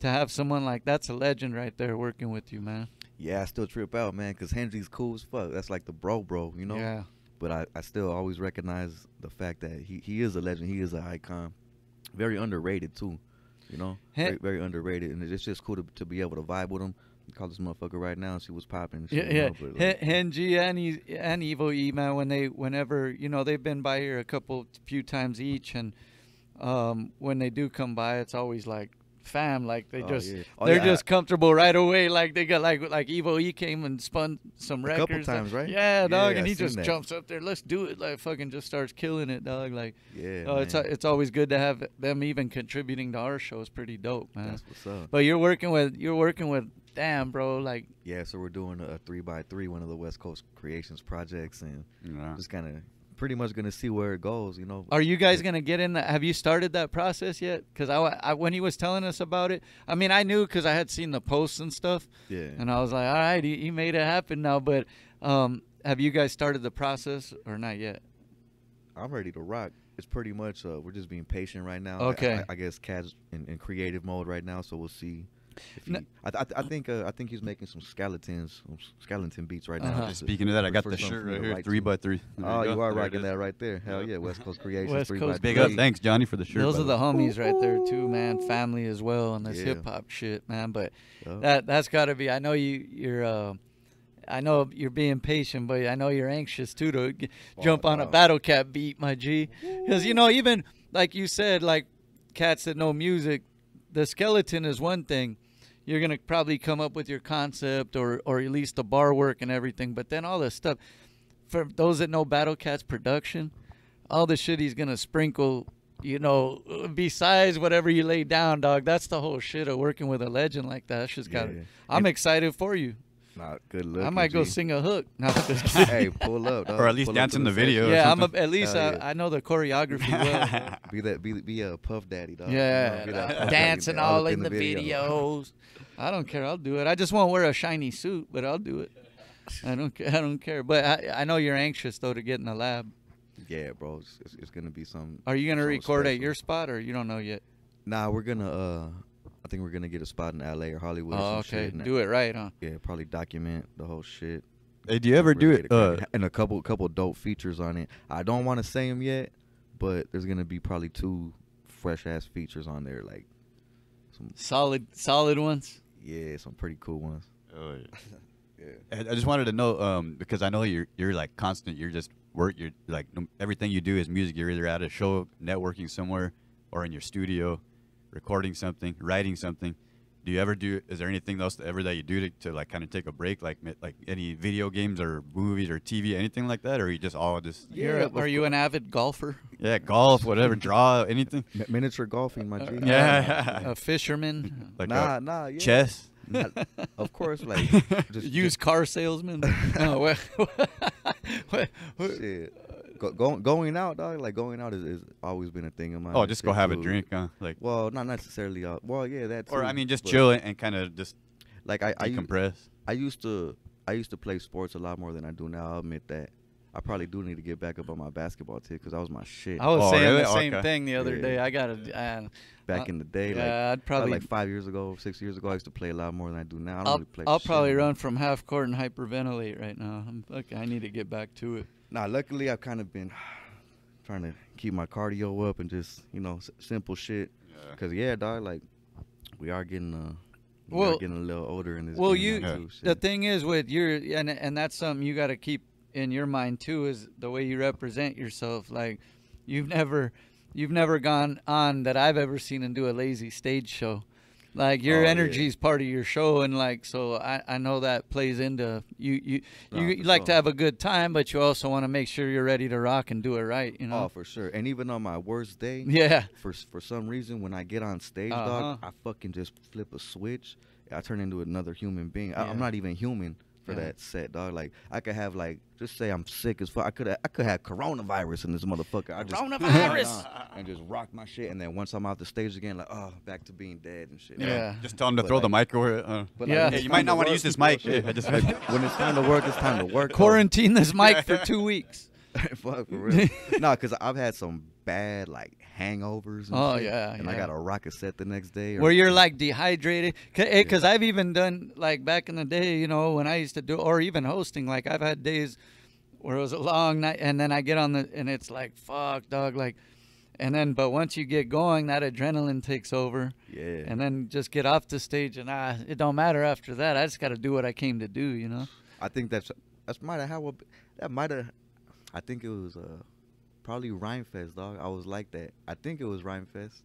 to have someone like that's a legend right there working with you, man. Yeah, I still trip out, man, because Henry's cool as fuck. That's like the bro, you know? Yeah. But I still always recognize the fact that he is a legend. He is an icon. Very underrated, too, you know? Very, very underrated. And it's just cool to be able to vibe with him. Call this motherfucker right now and see what's popping. Yeah. Like, Hen Gee and Evil E, man, whenever, you know, they've been by here a few times each. And when they do come by, it's always like, fam, like they just comfortable right away. Like they got like Evil E came and spun some records a couple times, right? Yeah, dog, and he just jumps up there. Let's do it! Like fucking just starts killing it, dog. Like it's always good to have them even contributing to our show. It's pretty dope, man. That's what's up. But you're working with damn, bro, like so we're doing a 3x3, one of the West Coast Creations projects, and just kind of pretty much gonna see where it goes, you know. Are you guys gonna get in that? Have you started that process yet? Because I when he was telling us about it, I mean, I knew because I had seen the posts and stuff. Yeah. And I was like, all right, he made it happen now. But have you guys started the process or not yet? I'm ready to rock. It's pretty much we're just being patient right now. Okay. I guess Cat's in creative mode right now, so we'll see. I think he's making some skeleton beats right now. Speaking of that, I got the shirt right here, 3x3. Oh, you are rocking that right there. Hell yeah, West Coast Creations, 3x3. Big up, thanks Johnny for the shirt. Those are the homies right there too, man. Family as well, and this hip hop shit, man. But that's got to be. I know you're being patient, but I know you're anxious too to jump on a Battle Cat beat, my G. Because you know, even like you said, like cats that know music, the skeleton is one thing. You're going to probably come up with your concept or at least the bar work and everything. But then all this stuff, for those that know Battle Cat's production, all the shit he's going to sprinkle, you know, besides whatever you lay down, dog. That's the whole shit of working with a legend like that. That's just I'm excited for you. Not good looking. I might go sing a hook. No, hey, pull up, dog. Or at least dance in the video. Yeah, I know the choreography well. Be a Puff Daddy, dog. Yeah, you know, dancing all in the videos. I don't care. I'll do it. I just won't wear a shiny suit, but I'll do it. I don't care. But I know you're anxious though to get in the lab. Yeah, bro. It's gonna be something. Are you gonna record at your spot, or you don't know yet? Nah, we're gonna. I think we're gonna get a spot in LA or Hollywood. Oh, okay. Shit. Do it right, huh? Yeah, probably document the whole shit. Hey, do you ever do it? And a couple dope features on it. I don't want to say them yet, but there's gonna be probably 2 fresh ass features on there, like some solid ones. Yeah, some pretty cool ones. Oh yeah. Yeah. I just wanted to know because I know you're like constant. You're just you're like everything you do is music. You're either at a show, networking somewhere, or in your studio. Recording something, writing something. Is there anything else ever that you do to like kind of take a break, like any video games or movies or TV, anything like that? Or are you just all just... Are you an avid golfer? Yeah, golf, whatever, draw, anything. Miniature golfing, my G. Yeah. A fisherman. Like yeah. Chess. Of course, like... Used car salesman. No, shit. Going out, dog. Like going out has always been a thing in my. Oh, just go have a drink, huh? Like, well, not necessarily. Well, yeah, that's. Or I mean, just chill and kind of just like decompress. I used to play sports a lot more than I do now. I'll admit that. I probably do need to get back up on my basketball tip because that was my shit. I was saying the same thing the other day. I got to. Back in the day, I'd probably like 5 years ago, 6 years ago, I used to play a lot more than I do now. I don't really play. I'll probably run from half court and hyperventilate right now. I need to get back to it. Nah, luckily I've kind of been trying to keep my cardio up and just, you know, simple shit. Yeah. Cause yeah, dog, like we are getting a little older in this. Well, the thing is with your and that's something you got to keep in your mind too is the way you represent yourself. Like you've never gone on that I've ever seen and do a lazy stage show. Like your energy is part of your show, and like so, I know that plays into you like to have a good time, but you also want to make sure you're ready to rock and do it right. You know, for sure. And even on my worst day, for some reason when I get on stage, dog, I fucking just flip a switch. I turn into another human being. I'm not even human for that set, dog. Like I could have like just say I'm sick as fuck. I could have coronavirus in this motherfucker. I just coronavirus and just rock my shit. And then once I'm out the stage again, like back to being dead and shit. Yeah, just tell him to throw the mic over. But yeah, like, hey, you might not want to use this mic. Like, when it's time to work, it's time to work. Quarantine this mic for 2 weeks. Fuck for real. No, because I've had some bad like hangovers and shit, and I got a rocket set the next day where you're like dehydrated because I've even done like back in the day, you know, when I used to do or even hosting, like I've had days where it was a long night and then I get on and it's like fuck dog, like but once you get going that adrenaline takes over and then just get off the stage and it don't matter after that. I just got to do what I came to do, you know. I think I think it was probably Rhymefest, dog. I was like that. I think it was Rhymefest.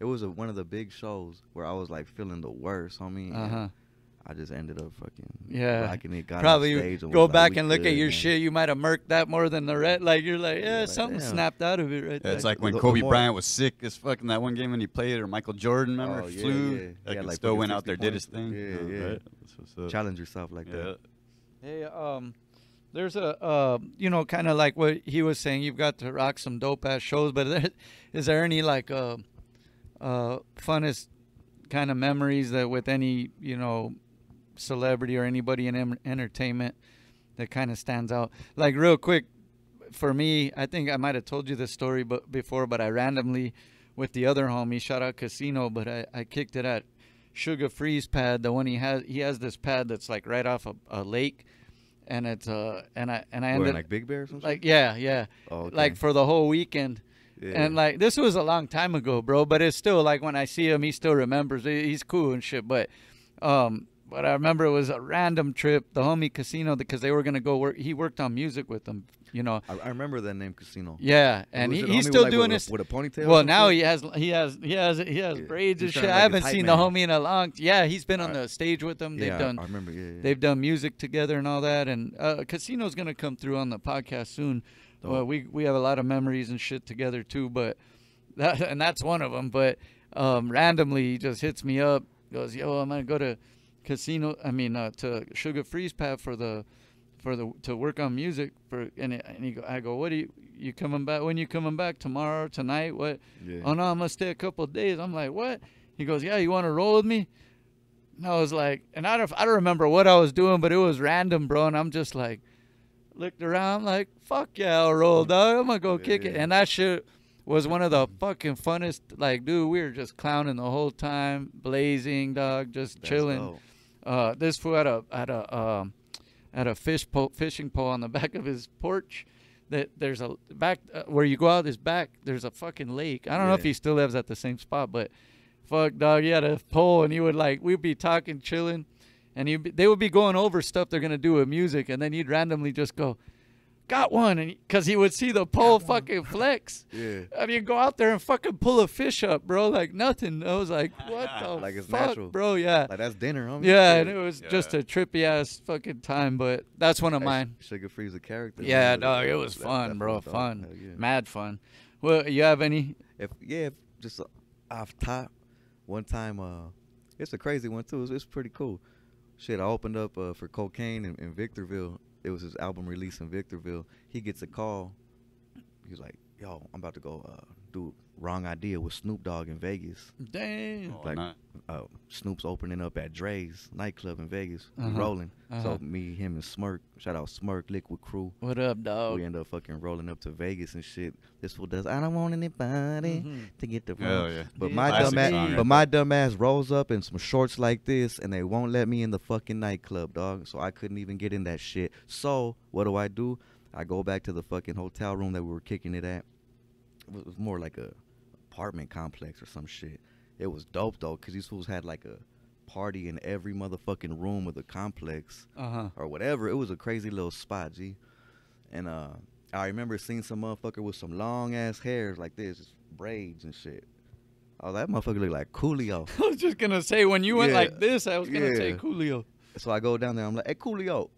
It was one of the big shows where I was like feeling the worst, homie. I just ended up fucking rocking it. Got probably on stage and go back and look at your shit. You might have murked that more than the red. Like you're like, yeah, something snapped out of it right there. It's like when Kobe Bryant was sick as fuck in that one game when he played, or Michael Jordan, remember? Flew. Yeah. Like still went out there, did his thing. Right? Challenge yourself like that. Hey, there's a, you know, kind of like what he was saying, you've got to rock some dope-ass shows, but is there any, like, funnest kind of memories that with any, you know, celebrity or anybody in entertainment that kind of stands out? Like, real quick, for me, I think I might have told you this story before, but I randomly, with the other homie, shout out Casino, but I kicked it at Sugar Free's pad, the one he has this pad that's like right off a lake, and it's and I ended up, like Big Bear or something? Like yeah. Oh, okay. Like for the whole weekend. Yeah. And like this was a long time ago, bro, but it's still like when I see him, he still remembers. He's cool and shit, but I remember it was a random trip, the homie Casino, because they were gonna go work. He worked on music with them, you know. I remember that name, Casino. Yeah, and he's still doing this with a ponytail. Well, now he has braids and shit. I haven't seen the homie in a long. Yeah, he's been on the stage with them. They've done. I remember. Yeah. They've done music together and all that. And Casino's gonna come through on the podcast soon. Well, we have a lot of memories and shit together too, but that's one of them. But randomly he just hits me up, goes, "Yo, I'm gonna go to Casino. I mean, to Sugar Free's pad to work on music for." And I go, "What are you coming back? When you coming back? Tomorrow? Tonight? What?" Yeah. "Oh no, I'm gonna stay a couple of days." I'm like, "What?" He goes, "Yeah, you want to roll with me?" And I was like, and I don't remember what I was doing, but it was random, bro. And I'm just like, looked around like, fuck yeah, I'll roll, dog. I'm gonna go kick it. And that shit was one of the fucking funnest. Like, dude, we were just clowning the whole time, blazing, dog, just chilling. This fool had a fishing pole on the back of his porch. That there's a back where you go out his back. There's a fucking lake. I don't know if he still lives at the same spot, but fuck, dog, he had a pole, and he would like, we'd be talking, chilling. And they would be going over stuff they're going to do with music. And then he'd randomly just go, "Got one." And because he would see the pole fucking flex. Yeah. I mean, go out there and fucking pull a fish up, bro. Like nothing. I was like, what the fuck? Like it's natural. Bro, yeah. Like that's dinner, homie. Yeah, and it was just a trippy-ass fucking time. But that's one of mine. Sugar Free's a character. Yeah, man. Dog. It was fun, bro. Fun. Yeah. Mad fun. Well, you have any? Just off top. One time, it's a crazy one, too. It's pretty cool. Shit, I opened up for Cocaine in Victorville. It was his album release in Victorville. He gets a call. He was like, "Yo, I'm about to go do Wrong Idea with Snoop Dogg in Vegas." Damn. Like, Snoop's opening up at Dre's nightclub in Vegas. We rolling. So me, him, and Smirk. Shout out Smirk, Liquid Crew. What up, dog? We end up fucking rolling up to Vegas and shit. This fool does, "I don't want anybody to get the room." Yeah. But my dumb ass rolls up in some shorts like this, and they won't let me in the fucking nightclub, dog. So I couldn't even get in that shit. So what do? I go back to the fucking hotel room that we were kicking it at. It was more like a apartment complex or some shit. It was dope though, cause these fools had like a party in every motherfucking room of the complex or whatever. It was a crazy little spot, G. And I remember seeing some motherfucker with some long ass hairs like this, just braids and shit. Oh, that motherfucker looked like Coolio. I was just gonna say when you went like this, I was gonna say Coolio. So I go down there, I'm like, "Hey, Coolio."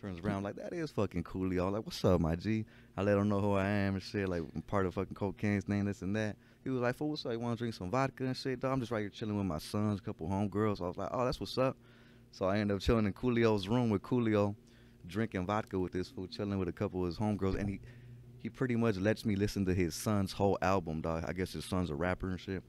Turns around like, "That is fucking Coolio." I'm like, "What's up, my G?" I let him know who I am and shit. Like, I'm part of fucking Cocaine's name, this and that. He was like, "Fool, what's up? You want to drink some vodka and shit, dog? I'm just right here chilling with my sons, a couple homegirls." I was like, "Oh, that's what's up." So I ended up chilling in Coolio's room with Coolio, drinking vodka with this fool, chilling with a couple of his homegirls. And he pretty much lets me listen to his son's whole album, dog. I guess his son's a rapper and shit.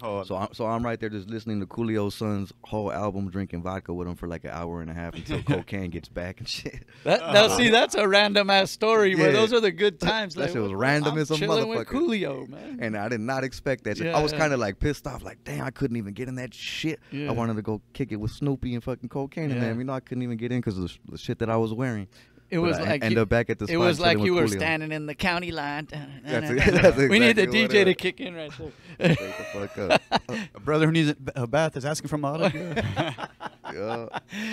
So I'm right there just listening to Coolio's son's whole album, drinking vodka with him for like an hour and a half until Cocaine gets back and shit. See, that's a random ass story. But those are the good times. That shit was random as a motherfucker. With Coolio, man. And I did not expect that shit. I was kind of like pissed off, like, damn, I couldn't even get in that shit. I wanted to go kick it with Snoopy and fucking Cocaine, and then, you know, I couldn't even get in because of the shit that I was wearing. It was like you were standing in the county line. That's exactly we need the DJ to kick in right there. Take the fuck up. A brother who needs a bath is asking for my autograph.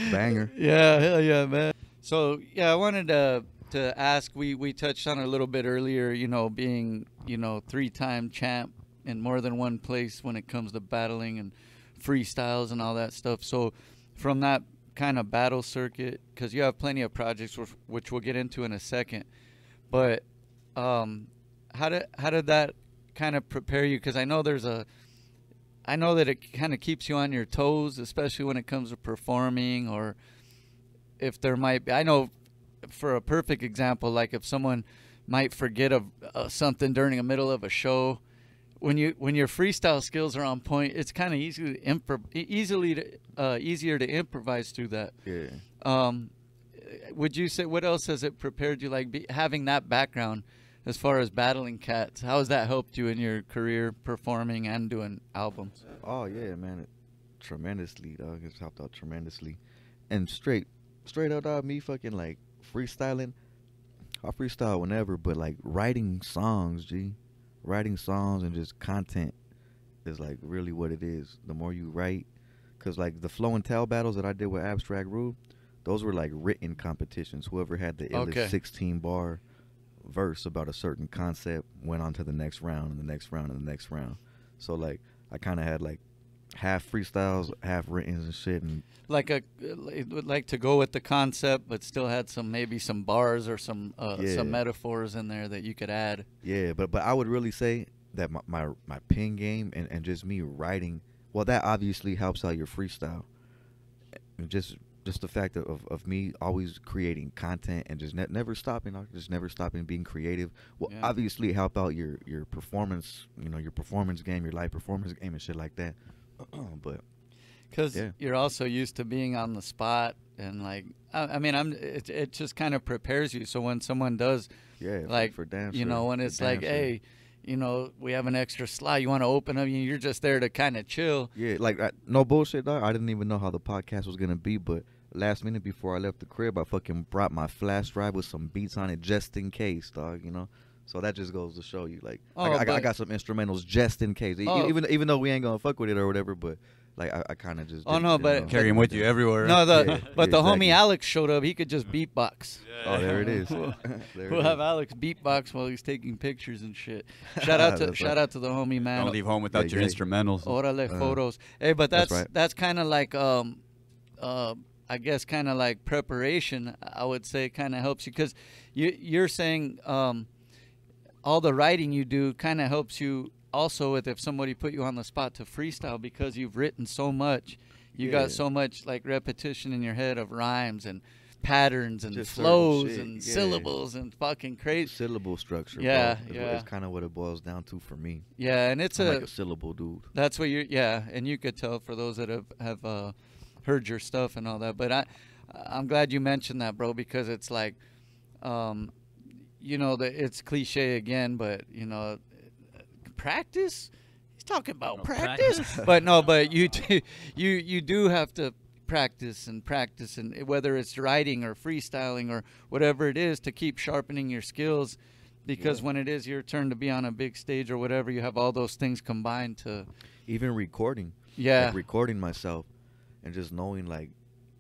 Banger. Yeah, hell yeah, man. So yeah, I wanted to ask. We touched on it a little bit earlier. You know, being three-time champ in more than one place when it comes to battling and freestyles and all that stuff. So from that kind of battle circuit, because you have plenty of projects which we'll get into in a second, but how did that kind of prepare you? Because I know I know that it kind of keeps you on your toes, especially when it comes to performing, or if there might be, I know for a perfect example, like if someone might forget something during the middle of a show, when your freestyle skills are on point, it's kind of easier to improvise through that. Yeah. Would you say, what else has it prepared you, like having that background as far as battling cats? How has that helped you in your career performing and doing albums? Oh yeah, man. tremendously, dog. It's helped out tremendously. And straight up, dog, me fucking like freestyling. I freestyle whenever, but like writing songs, G. Writing songs and just content is like really what it is. The more you write, because like the flow and tell battles that I did with Abstract Rude, those were like written competitions. Whoever had the illest 16-bar verse about a certain concept went on to the next round and the next round and the next round. So like I kind of had like half freestyles, half writtens and shit, and like to go with the concept, but still had some maybe some bars or some metaphors in there that you could add. Yeah, but I would really say that my pen game and just me writing, well, that obviously helps out your freestyle. And just the fact of me always creating content and just never stopping, being creative will obviously help out your performance, you know, your performance game, your live performance game and shit like that. But because you're also used to being on the spot and like I mean it just kind of prepares you. So when someone does like for dance, you know, when it's like, hey, you know, we have an extra slide, you want to open up, you're just there to kind of chill. Yeah, like no bullshit, dog. I didn't even know how the podcast was gonna be, but last minute before I left the crib, I fucking brought my flash drive with some beats on it just in case, dog. You know, so that just goes to show you, like, I got some instrumentals just in case, even though we ain't gonna fuck with it or whatever, but. Like I kind of just but carry him with you everywhere. No, the homie Alex showed up. He could just beatbox. Yeah. Oh, there it is. we'll have Alex beatbox while he's taking pictures and shit. Shout out to the homie, man. Don't leave home without your instrumentals. Orale photos. Hey, but that's kind of like I guess kind of like preparation. I would say kind of helps you because you're saying all the writing you do kind of helps you. Also, if somebody put you on the spot to freestyle because you've written so much, you got so much like repetition in your head of rhymes and patterns and just flows and syllables and fucking crazy syllable structure. Yeah, it's kind of what it boils down to for me. Yeah, and it's like a syllable dude. That's what you. Yeah, and you could tell for those that have heard your stuff and all that. But I'm glad you mentioned that, bro, because it's like, you know, it's cliche again, but you know. Practice? He's talking about practice. But no, but you do have to practice, and whether it's writing or freestyling or whatever it is, to keep sharpening your skills, because when it is your turn to be on a big stage or whatever, you have all those things combined to. Even recording. Yeah. Like recording myself, and just knowing like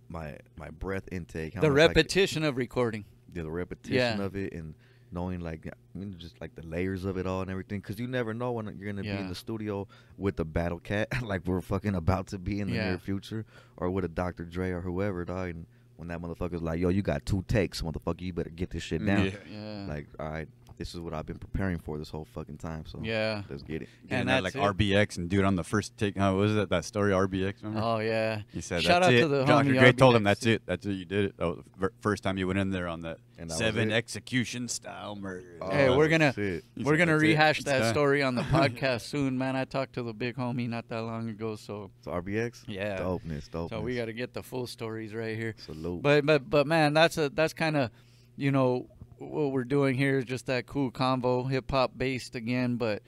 my breath intake. The repetition of recording. Yeah, the repetition of it, and. Knowing like, I mean, just like the layers of it all and everything, because you never know when you're gonna be in the studio with the Battle Cat, like we're fucking about to be in the near future, or with a Dr. Dre or whoever, dog. And when that motherfucker's like, "Yo, you got 2 takes, motherfucker, you better get this shit down." Yeah. Yeah. Like, all right, this is what I've been preparing for this whole fucking time. So yeah, let's get it. And that like RBX and dude on the first take, how was it that story RBX? Remember? Oh yeah, he said shout out to the homie. Dr. Dre told him that's it. That's it. You did it. That was the first time you went in there on that. Seven execution style murder. Oh, hey, we're gonna rehash that story on the podcast soon, man. I talked to the big homie not that long ago, so it's RBX. Yeah, dopeness. So we got to get the full stories right here. Salute. But man, that's kind of, you know, what we're doing here is just that cool combo, hip hop based again, but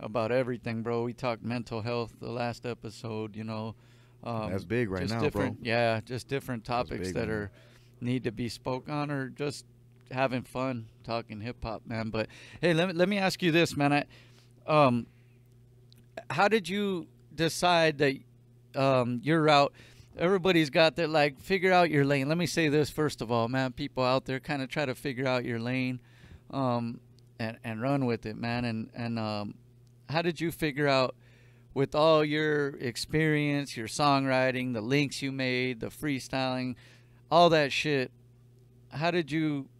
about everything, bro. We talked mental health the last episode, you know. That's big right now, bro. Yeah, just different topics that are need to be spoke on, or just having fun talking hip-hop, man. But hey, let me ask you this, man. How did you decide that your route? Everybody's got that, like, figure out your lane. Let me say this first of all, man, people out there kind of try to figure out your lane and run with it, man. And how did you figure out, with all your experience, your songwriting, the links you made, the freestyling, all that shit, how did you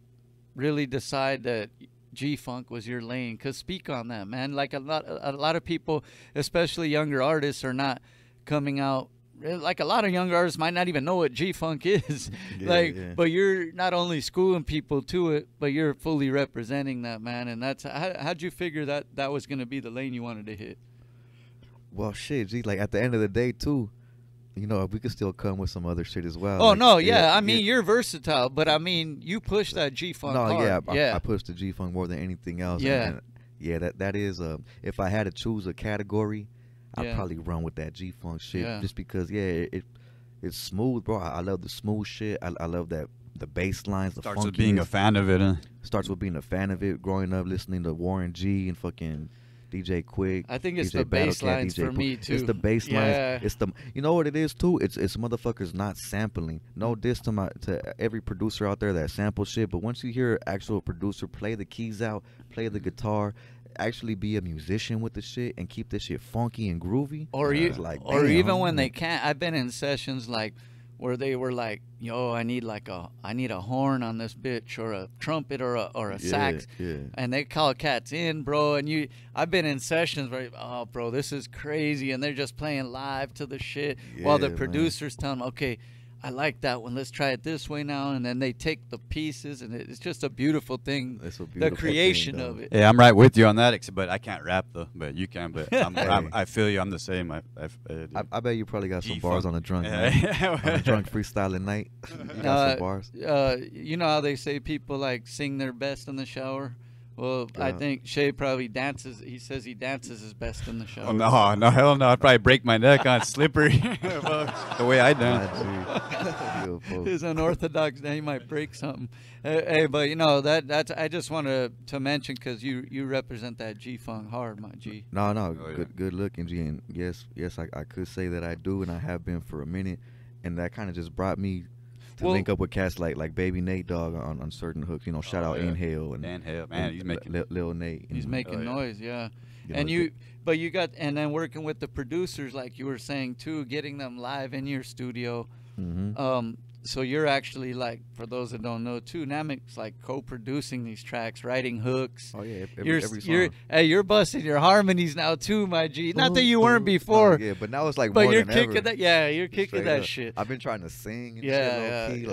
really decide that G-Funk was your lane? Because speak on that, man. Like a lot of people, especially younger artists, are not coming out. Like a lot of younger artists might not even know what G-Funk is. But you're not only schooling people to it, but you're fully representing that, man. And that's how'd you figure that was going to be the lane you wanted to hit? Well, shit, G, like at the end of the day, too, you know, we could still come with some other shit as well. Oh, like, no, yeah. I mean, you're versatile, but, I mean, you push that G-Funk hard. I push the G-Funk more than anything else. Yeah. And that is, if I had to choose a category, I'd probably run with that G-Funk shit just because, it's smooth, bro. I love the smooth shit. I love that the bass lines, the starts funkiness. With being a fan of it. Huh? Starts with being a fan of it. Growing up listening to Warren G and fucking DJ Quick. I think it's DJ the bass lines DJ for me too. It's the bass lines. It's the, you know what it is too? It's motherfuckers not sampling. No diss to every producer out there that sample shit, but once you hear an actual producer play the keys out, play the guitar, actually be a musician with the shit and keep this shit funky and groovy. Or even when they can't. I've been in sessions like where they were like, yo, I need a horn on this bitch, or a trumpet, or a sax, and they call cats in, bro. And I've been in sessions where, oh, bro, this is crazy, and they're just playing live to the shit while the producers tell them, okay, I like that one, let's try it this way now, and then they take the pieces, and it's just a beautiful thing, the creation of it. Yeah, I'm right with you on that, but I can't rap though, but you can, but I feel you, I'm the same. I bet you probably got some bars on a drunk freestyling night. You got some bars. You know how they say people like sing their best in the shower? Well, I think Shay probably dances. He says he dances his best in the show. Oh, no, hell no. I'd probably break my neck on slippery. Well, the way I done. He's unorthodox. Now he might break something. Hey, but you know, that's, I just wanted to mention because you represent that G-Funk hard, my G. No, oh, good looking G. And yes, I could say that I do, and I have been for a minute. And that kind of just brought me to link up with cats like Baby Nate Dogg on certain hooks, you know. Shout out Inhale and Inhale, man. He's making Lil Nate. He's making noise, And you got, and then working with the producers, like you were saying too, getting them live in your studio. So you're actually, like, for those that don't know too, Namek's like co-producing these tracks, writing hooks. Oh yeah, every song. You're busting your harmonies now too, my G. Not that you weren't before. No, yeah, but now it's like more than ever. But you're kicking that. Yeah, you're kicking that shit. I've been trying to sing. And shit, low key,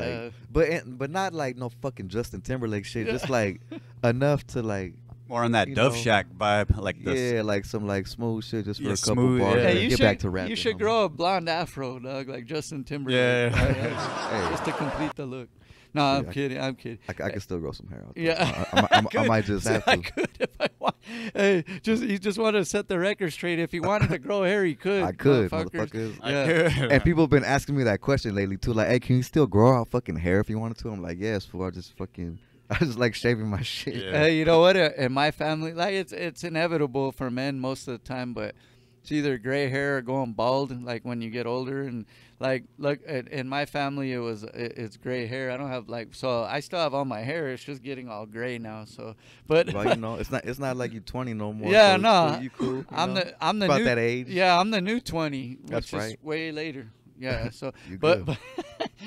like, but not like no fucking Justin Timberlake shit. Just like enough to like. Or on that Dove Shack vibe, like this. Yeah, like some like smooth shit just for a couple bars. Yeah. Hey, get back to rapping. You should grow a blonde afro, dog, like Justin Timberlake. Yeah. Just to complete the look. No, I'm kidding. I can still grow some hair out there. Yeah. I might just have to. I could if I want. Hey, he just wanted to set the record straight. If he wanted to grow hair, he could. I could, motherfuckers. Yeah. And people have been asking me that question lately, too. Like, hey, can you still grow out fucking hair if you wanted to? I'm like, yes, fool. I just fucking... I just like shaving my shit. Yeah. Hey, you know what? In my family, like it's inevitable for men most of the time, but it's either gray hair or going bald. Like when you get older, and like look, in my family, it's gray hair. I don't have like, so I still have all my hair. It's just getting all gray now. So, but well, you know, it's not like you're 20 no more. Yeah, so no, you cool. You I'm know? The I'm the about new, that age. Yeah, I'm the new 20, That's which right. is way later. Yeah, so but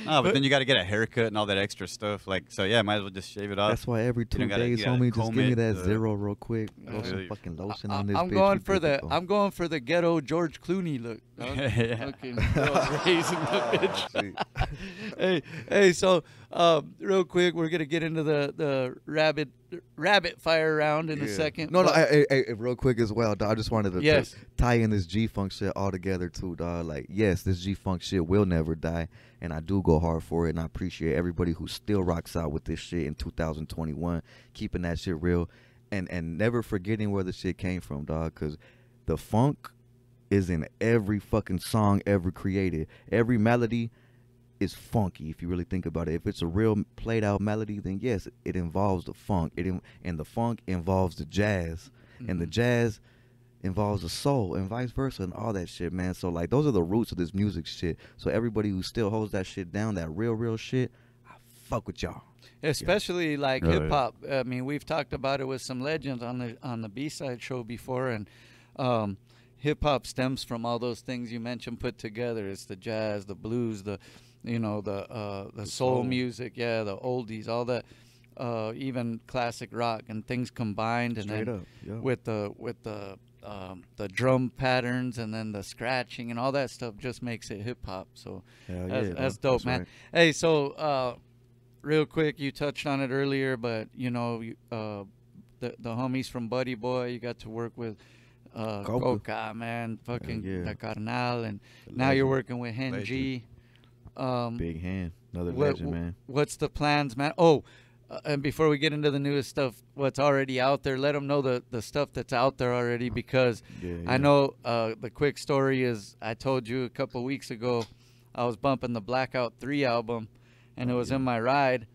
then you got to get a haircut and all that extra stuff. Like, so yeah, might as well just shave it off. That's why every 2 days, homie, just give me that zero real quick. Throw some fucking lotion on this. I'm going for the ghetto George Clooney look. Fucking raising the bitch. hey. So real quick, we're gonna get into the rabbit fire round in a second. No, real quick as well, dog. I just wanted to tie in this G-Funk shit all together too, dog. Like, yes, this G-Funk shit will never die, and I do go hard for it, and I appreciate everybody who still rocks out with this shit in 2021, keeping that shit real, and never forgetting where the shit came from, dog. Because the funk is in every fucking song ever created. Every melody is funky if you really think about it. If it's a real played out melody, then yes, it involves the funk. And the funk involves the jazz, and the jazz involves the soul, and vice versa, and all that shit, man. So like, those are the roots of this music shit. So everybody who still holds that shit down, that real shit, I fuck with y'all. Especially like hip hop. I mean, we've talked about it with some legends on the B-Side show before, and hip hop stems from all those things you mentioned put together. It's the jazz, the blues, the soul music, the oldies, all that, even classic rock and things combined, and straight then up, with the drum patterns and then the scratching and all that stuff just makes it hip hop. So that's dope, that's man. Right. Hey, so real quick, you touched on it earlier, but you know, the homies from Buddy Boy, you got to work with. Coca, man, fucking the Carnal, and now you're working with Hen Gee. Big Hand, another legend, man. What's the plans, man? Oh, And before we get into the newest stuff, what's already out there, let them know the stuff that's out there already, because I know the quick story is I told you a couple weeks ago I was bumping the Blackout 3 album, and it was in my ride,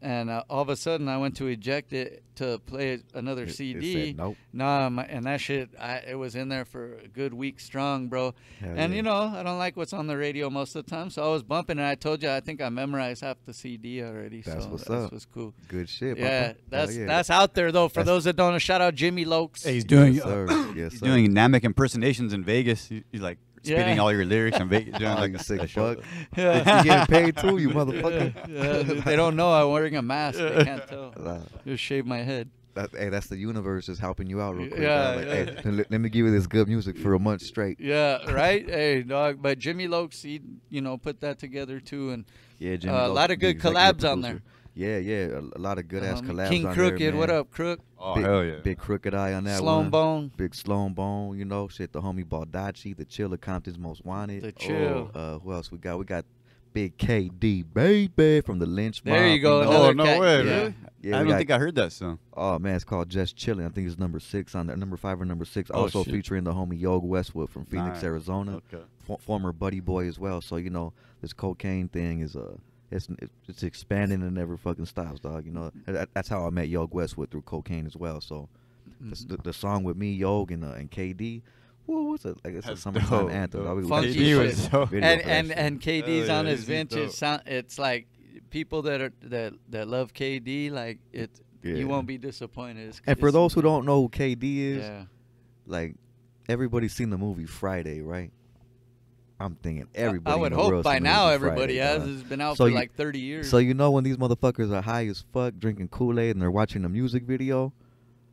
and all of a sudden I went to eject it to play another CD. It said nope. Nah, and that shit, it was in there for a good week strong, bro. Hell and, you know, I don't like what's on the radio most of the time, so I was bumping, and I told you I think I memorized half the CD already. That's so what's up. Was cool. Good shit, bro. Yeah, that's out there, though, for those that don't know. Shout out Jimmy Lokes. Hey, he's doing, he's doing Namek impersonations in Vegas. He's like, spitting all your lyrics in Vegas. Like a sick fuck. Yeah. You getting paid too, you motherfucker. Yeah. They don't know I'm wearing a mask. They can't tell. Just shave my head. Hey, that's the universe just helping you out real quick. Yeah, like, hey, let me give you this good music for a month straight. Yeah, right? Hey, dog. But Jimmy Lokes, he, you know, put that together too. And yeah, Jimmy Lokes, a lot of good collabs on there. Yeah, yeah, a lot of good-ass collabs King on Crooked, there, man. What up, Crook? Oh, big, hell yeah. Big Crooked Eye on that Sloan one. Bone. Big Sloan Bone, you know. Shit, the homie Baldacci, the Chill of Compton's Most Wanted. The Chill. Who else we got? We got Big KD, baby, from the Lynch Mob. There you go. You know? Oh, no way, really? Yeah, I don't think I heard that song. Oh, man, it's called Just Chillin'. I think it's number 6 on there, number 5 or number 6. Oh, also featuring the homie Yogue Westwood from Phoenix, Arizona. Okay. Former Buddy Boy as well. So, you know, this cocaine thing is it's expanding and never fucking stops, dog. You know, that's how I met Yogue Westwood, through cocaine as well. So the song with me, Yogue, and KD, what's it? Like, it's a summertime anthem. And KD's on his vintage sound. It's like people that love KD, like you won't be disappointed. And for those who don't know who KD is, like, everybody's seen the movie Friday, right? I'm thinking everybody. I would hope by now everybody has. It's been out for like 30 years. So, you know, when these motherfuckers are high as fuck, drinking Kool-Aid, and they're watching a music video,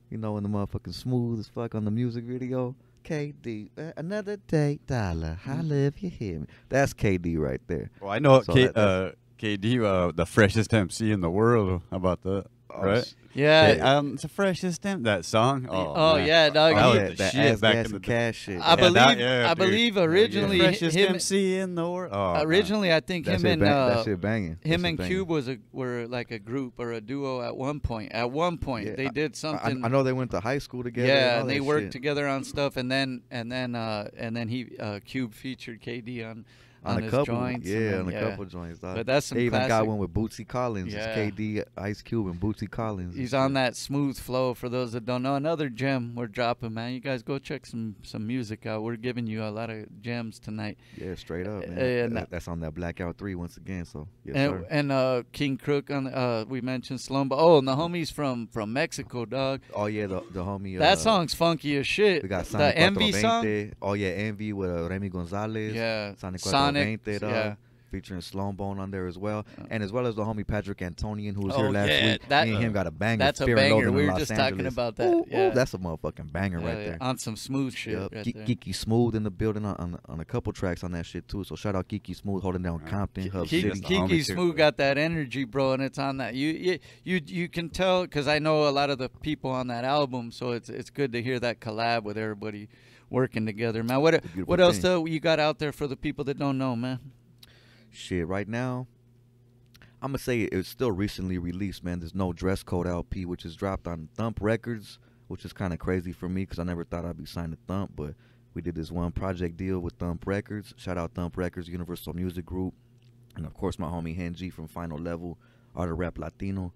you know, when the motherfucking smooth as fuck on the music video, KD, another day, dollar, holla if you hear me. That's KD right there. Well, I know KD, the freshest MC in the world. How about that? Right? Yeah, it's the freshest thing. That song. Oh yeah, dog. Oh, yeah, that shit back in the cash shit. I believe originally freshest MC in the world. Originally, I think him and Cube were like a group or a duo at one point. At one point, they did something. I know they went to high school together. Yeah, and they worked together on stuff, and then Cube featured KD on a couple, on a couple joints. But that's some classic. Even got one with Bootsy Collins. Yeah. It's KD, Ice Cube, and Bootsy Collins. He's on that smooth flow. For those that don't know, another gem we're dropping, man. You guys go check some music out. We're giving you a lot of gems tonight. Yeah, straight up, man. That's on that Blackout 3 once again. So King Crook on. We mentioned Slumba. Oh, and the homies from Mexico, dog. Oh yeah, the homie. That song's funky as shit. We got Sonic the Envy song. Oh yeah, Envy with Remy Gonzalez. Yeah, Sonic, featuring Sloan Bone on there as well, and as well as the homie Patrick Antonian, who was here last week. That, me and him got a banger. That's a banger. We were just talking about that. Ooh, yeah. Ooh, that's a motherfucking banger right there. On some smooth shit. Yep. Right Geeky Smooth in the building on a couple tracks on that shit too. So shout out Geeky Smooth holding down Compton. Geeky Smooth got that energy, bro, and it's on that. You can tell, because I know a lot of the people on that album, so it's good to hear that collab with everybody working together, man. What else though you got out there for the people that don't know, man? Shit, right now, I'm gonna say it's still recently released, man. There's No Dress Code LP, which is dropped on Thump Records, which is kind of crazy for me because I never thought I'd be signed to Thump, but we did this one project deal with Thump Records. Shout out Thump Records, Universal Music Group, and of course my homie Hen Gee from Final Level, Art of Rap Latino.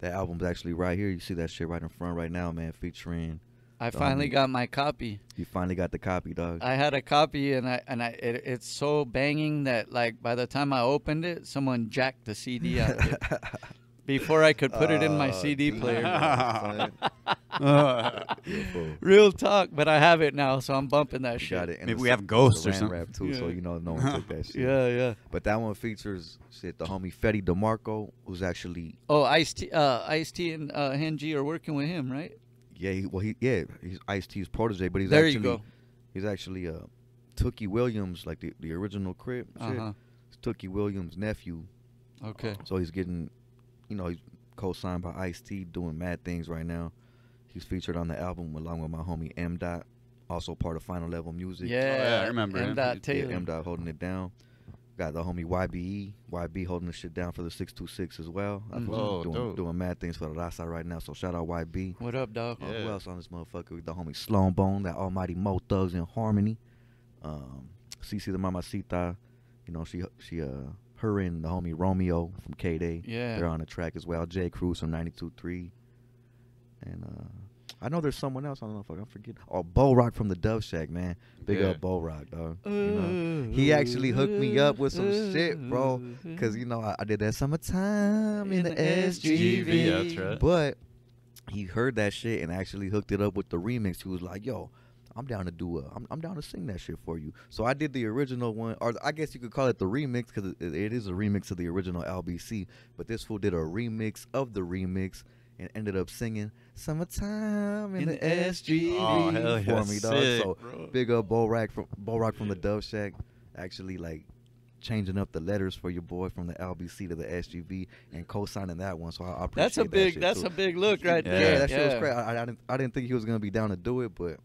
That album's actually right here. You see that shit right in front right now, man, featuring. I finally got my copy. You finally got the copy, dog. I had a copy, and it's so banging that, like, by the time I opened it, someone jacked the CD out of it before I could put it in my CD player. Real talk, but I have it now, so I'm bumping that shit. Maybe we have Ghosts or something. Rap too, so you know no one took that shit. Yeah. But that one features shit. The homie Fetty DeMarco, who's actually Ice-T and Hen Gee are working with him, right? Yeah, he's Ice-T's protege, but he's actually Tookie Williams, like the original Crip. It's Tookie Williams' nephew. Okay. So he's getting, you know, he's co-signed by Ice-T, doing mad things right now. He's featured on the album along with my homie M Dot, also part of Final Level Music. Yeah, I remember M Dot Taylor. M Dot holding it down. Got the homie YB holding the shit down for the 626 as well. I doing mad things for the Rasa right now, so shout out YB. What up, dog? Yeah. Who else on this motherfucker? The homie Sloan Bone, that almighty Mo Thugs in Harmony. CC the Mamacita, you know, her and the homie Romeo from K-Day. Yeah. They're on the track as well. J Cruz from 92.3. And I know there's someone else. I don't know if I forget. Oh, Bo Rock from the Dove Shack, man. Big up Bo Rock, dog. You know, he actually hooked me up with some shit, bro. Because, you know, I did that summertime in the SGV. Right. But he heard that shit and actually hooked it up with the remix. He was like, yo, I'm down to do I'm down to sing that shit for you. So I did the original one, or I guess you could call it the remix, because it is a remix of the original LBC. But this fool did a remix of the remix and ended up singing "Summertime in the SGV" for me, dog. So big up Bo Rock from the Dove Shack, actually like changing up the letters for your boy from the LBC to the SGV and co-signing that one. So I appreciate that's a big look right there. Yeah, that shit was crazy. I didn't think he was gonna be down to do it, but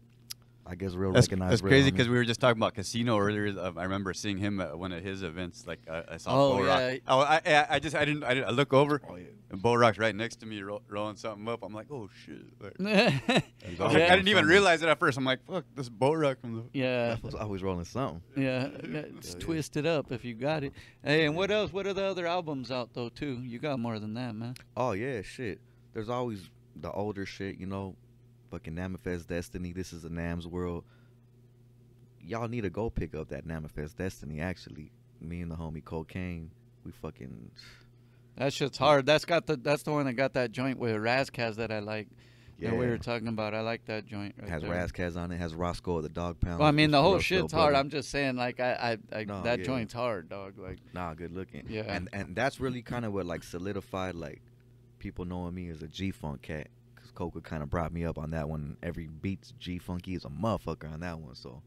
I guess that's crazy, because we were just talking about Casino earlier. I remember seeing him at one of his events. Like I saw Bo Rock. Oh, I look over. Oh, yeah. And Bo Rock's right next to me, rolling something up. I'm like, oh shit! Like, I didn't even realize it at first. I'm like, fuck, this Bo Rock from the that was always rolling something. Yeah, it's twisted up if you got it. Hey, and what else? What are the other albums out though too? You got more than that, man. Oh yeah, shit. There's always the older shit, you know. Fucking Namifest Destiny, This Is a Nam's World. Y'all need to go pick up that Namifest Destiny, actually. Me and the homie Cocaine, we fucking... That shit's hard. That's the one that got that joint with Razkaz that I like. Yeah. That we were talking about. I like that joint right there. Has Razkaz on it. Has Roscoe, the Dogg Pound. Well, I mean, the whole shit's hard. I'm just saying, like, that joint's hard, dog. Like, nah, good looking. Yeah. And that's really kind of what, like, solidified, like, people knowing me as a G-Funk cat. Coca kind of brought me up on that one. Every beat's G-Funky is a motherfucker on that one. So,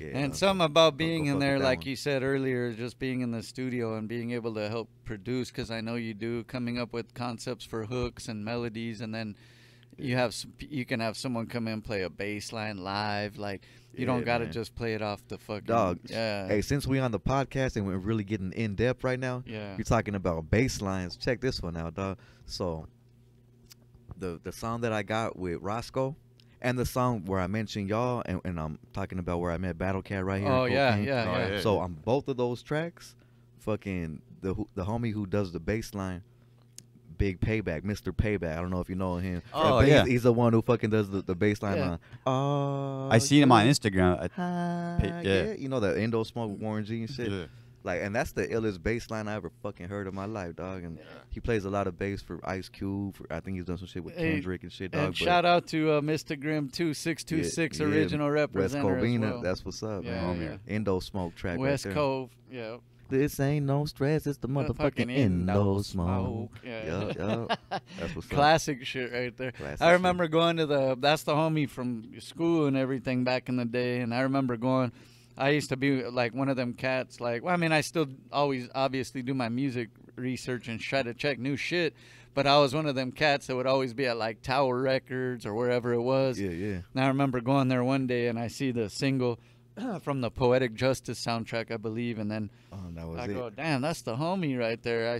yeah. And something about being in there, like you said earlier, just being in the studio and being able to help produce, because I know you do, coming up with concepts for hooks and melodies, and then you can have someone come in, play a bass line live. Like, you don't got to just play it off the fucking dog. Yeah. Hey, since we on the podcast and we're really getting in depth right now, you're talking about bass lines. Check this one out, dog. So the song that I got with Roscoe, and the song where I mentioned y'all, and I'm talking about where I met Battle Cat right here. Oh yeah. So on both of those tracks, fucking the homie who does the bass line, Big Payback, Mr. Payback. I don't know if you know him. Oh yeah. He's the one who fucking does the bass line. Yeah. Oh, I seen him on Instagram. You know the Indo Smoke with Warren G and shit. Yeah. Like, and that's the illest bass line I ever fucking heard in my life, dog. And he plays a lot of bass for Ice Cube. I think he's done some shit with Kendrick and shit, dog. And shout out to Mr. Grimm 2626, original representative. West Covina, well. That's what's up, man. Yeah. Indo Smoke track. West Cove, yeah. This ain't no stress. It's the motherfucking Indo Smoke. Yeah, yeah. That's what's classic up. Shit right there. Classic I remember shit. Going to the. That's the homie from school and everything back in the day, and I remember going. I used to be like one of them cats, like, well, I mean, I still always obviously do my music research and try to check new shit, but I was one of them cats that would always be at like Tower Records or wherever it was. Yeah, yeah. And I remember going there one day and I see the single from the Poetic Justice soundtrack, I believe, and then I go, damn, that's the homie right there. I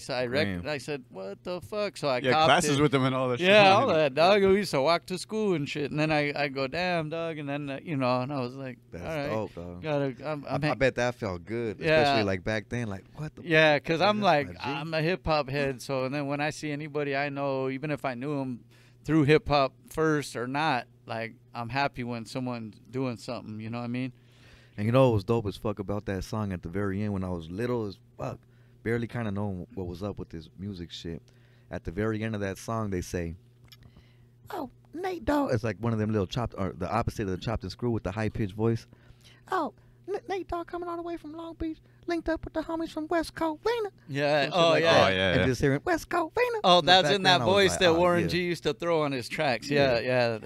said, what the fuck? So I copped classes with him and all that shit. Yeah, all that, dog. We used to walk to school and shit, and then I go, damn, dog, and then, you know, and I was like, that's all right, dope, dog. I bet that felt good, especially like back then, like, what the fuck? Because I'm like, I'm a hip-hop head, so, and then when I see anybody I know, even if I knew him through hip-hop first or not, like, I'm happy when someone's doing something, you know what I mean? And you know what was dope as fuck about that song at the very end when I was little as fuck, barely kind of knowing what was up with this music shit. At the very end of that song, they say, oh, Nate Dogg. It's like one of them little chopped, or the opposite of the chopped and screw with the high-pitched voice. Oh, Nate Dogg coming all the way from Long Beach, linked up with the homies from West Coast, Vena. Yeah, oh, like yeah. And just hearing West Coast, Vena. Oh, that's in that voice like, that Warren G used to throw on his tracks. The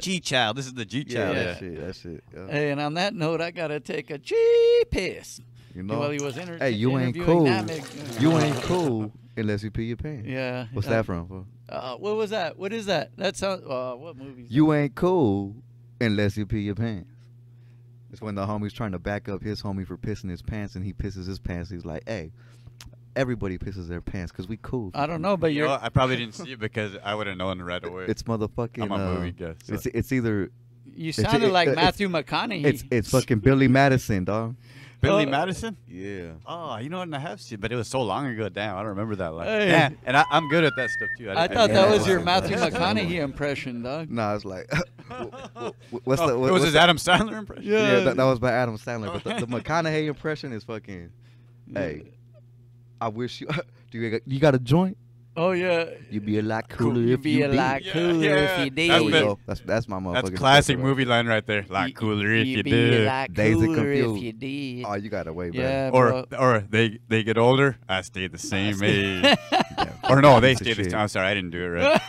G-Child. This is the G-Child. Yeah, that shit. Yeah. Hey, and on that note, I got to take a G-piss. You know, well, he was you ain't cool unless you pee your pants. Yeah. What's that from? What was that? What is that? That sounds, what movie? You ain't cool unless you pee your pants. It's when the homie's trying to back up his homie for pissing his pants, and he pisses his pants. He's like, hey, everybody pisses their pants because we cool. I don't know, but you're... Well, I probably didn't see it because I would have known right away. It's motherfucking... I'm a movie guy. So. It's either... You sounded like Matthew McConaughey. It's fucking Billy Madison, dog. Billy Madison? Yeah. Oh, you know what? I have seen, but it was so long ago. Damn, I don't remember that. Like, hey. Damn, and I'm good at that stuff too. I thought that was your Matthew McConaughey impression, dog. No, it's like, what's the? What, it was his Adam Sandler impression. Yeah, that was by Adam Sandler. But the McConaughey impression is fucking. Yeah. Hey, I wish you. You got a joint? Oh yeah. You'd be a lot cooler if you did. If you did. That's my motherfucking. That's classic movie line right there. Lot cooler if you did. Days of Confused. Oh, you gotta wait, man. Or they get older. I stay the same age. Or no, they stay the same. I'm sorry, I didn't do it right.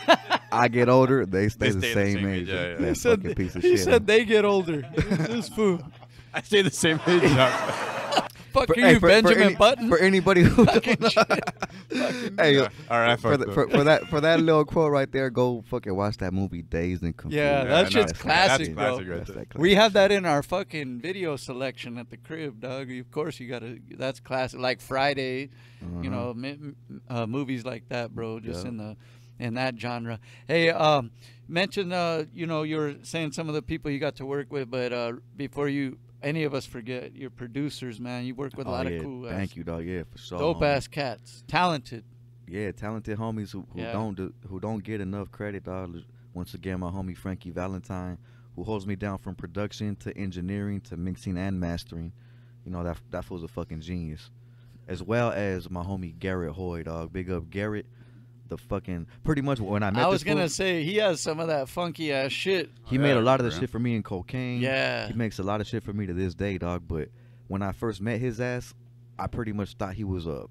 I get older. They stay the same age. That's fucking piece of shit. He said they get older. This fool. I stay the same age. Fuck you, Benjamin Button. For anybody who hey, all right, for that little quote right there, go fucking watch that movie Dazed and Confused. Yeah, that shit's classic, bro. We have that in our fucking video selection at the crib, dog. Of course you gotta. That's classic, like Friday, you know, movies like that, bro. Just in that genre. Hey, mention, you know, you were saying some of the people you got to work with, but before you. Any of us forget your producers, man. You work with a lot of cool ass. Thank you, dog. Yeah, for sure. Dope ass cats, talented. Yeah, talented homies who don't get enough credit, dog. Once again, my homie Frankie Valentine, who holds me down from production to engineering to mixing and mastering. You know that fool's a fucking genius. As well as my homie Garrett Hoy, dog. Big up Garrett. The fucking pretty much when I met. I was gonna say he has some of that funky ass shit. He made a lot of the shit for me in Cocaine. Yeah, he makes a lot of shit for me to this day, dog. But when I first met his ass, I pretty much thought he was a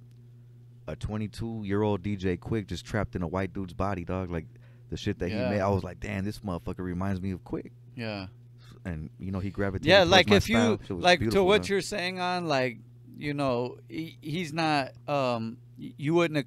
22-year-old DJ Quick just trapped in a white dude's body, dog. Like the shit that he made, I was like, damn, this motherfucker reminds me of Quick. Yeah, and you know he gravitated. Yeah, like if you like to what you're saying on like you know he's not. You wouldn't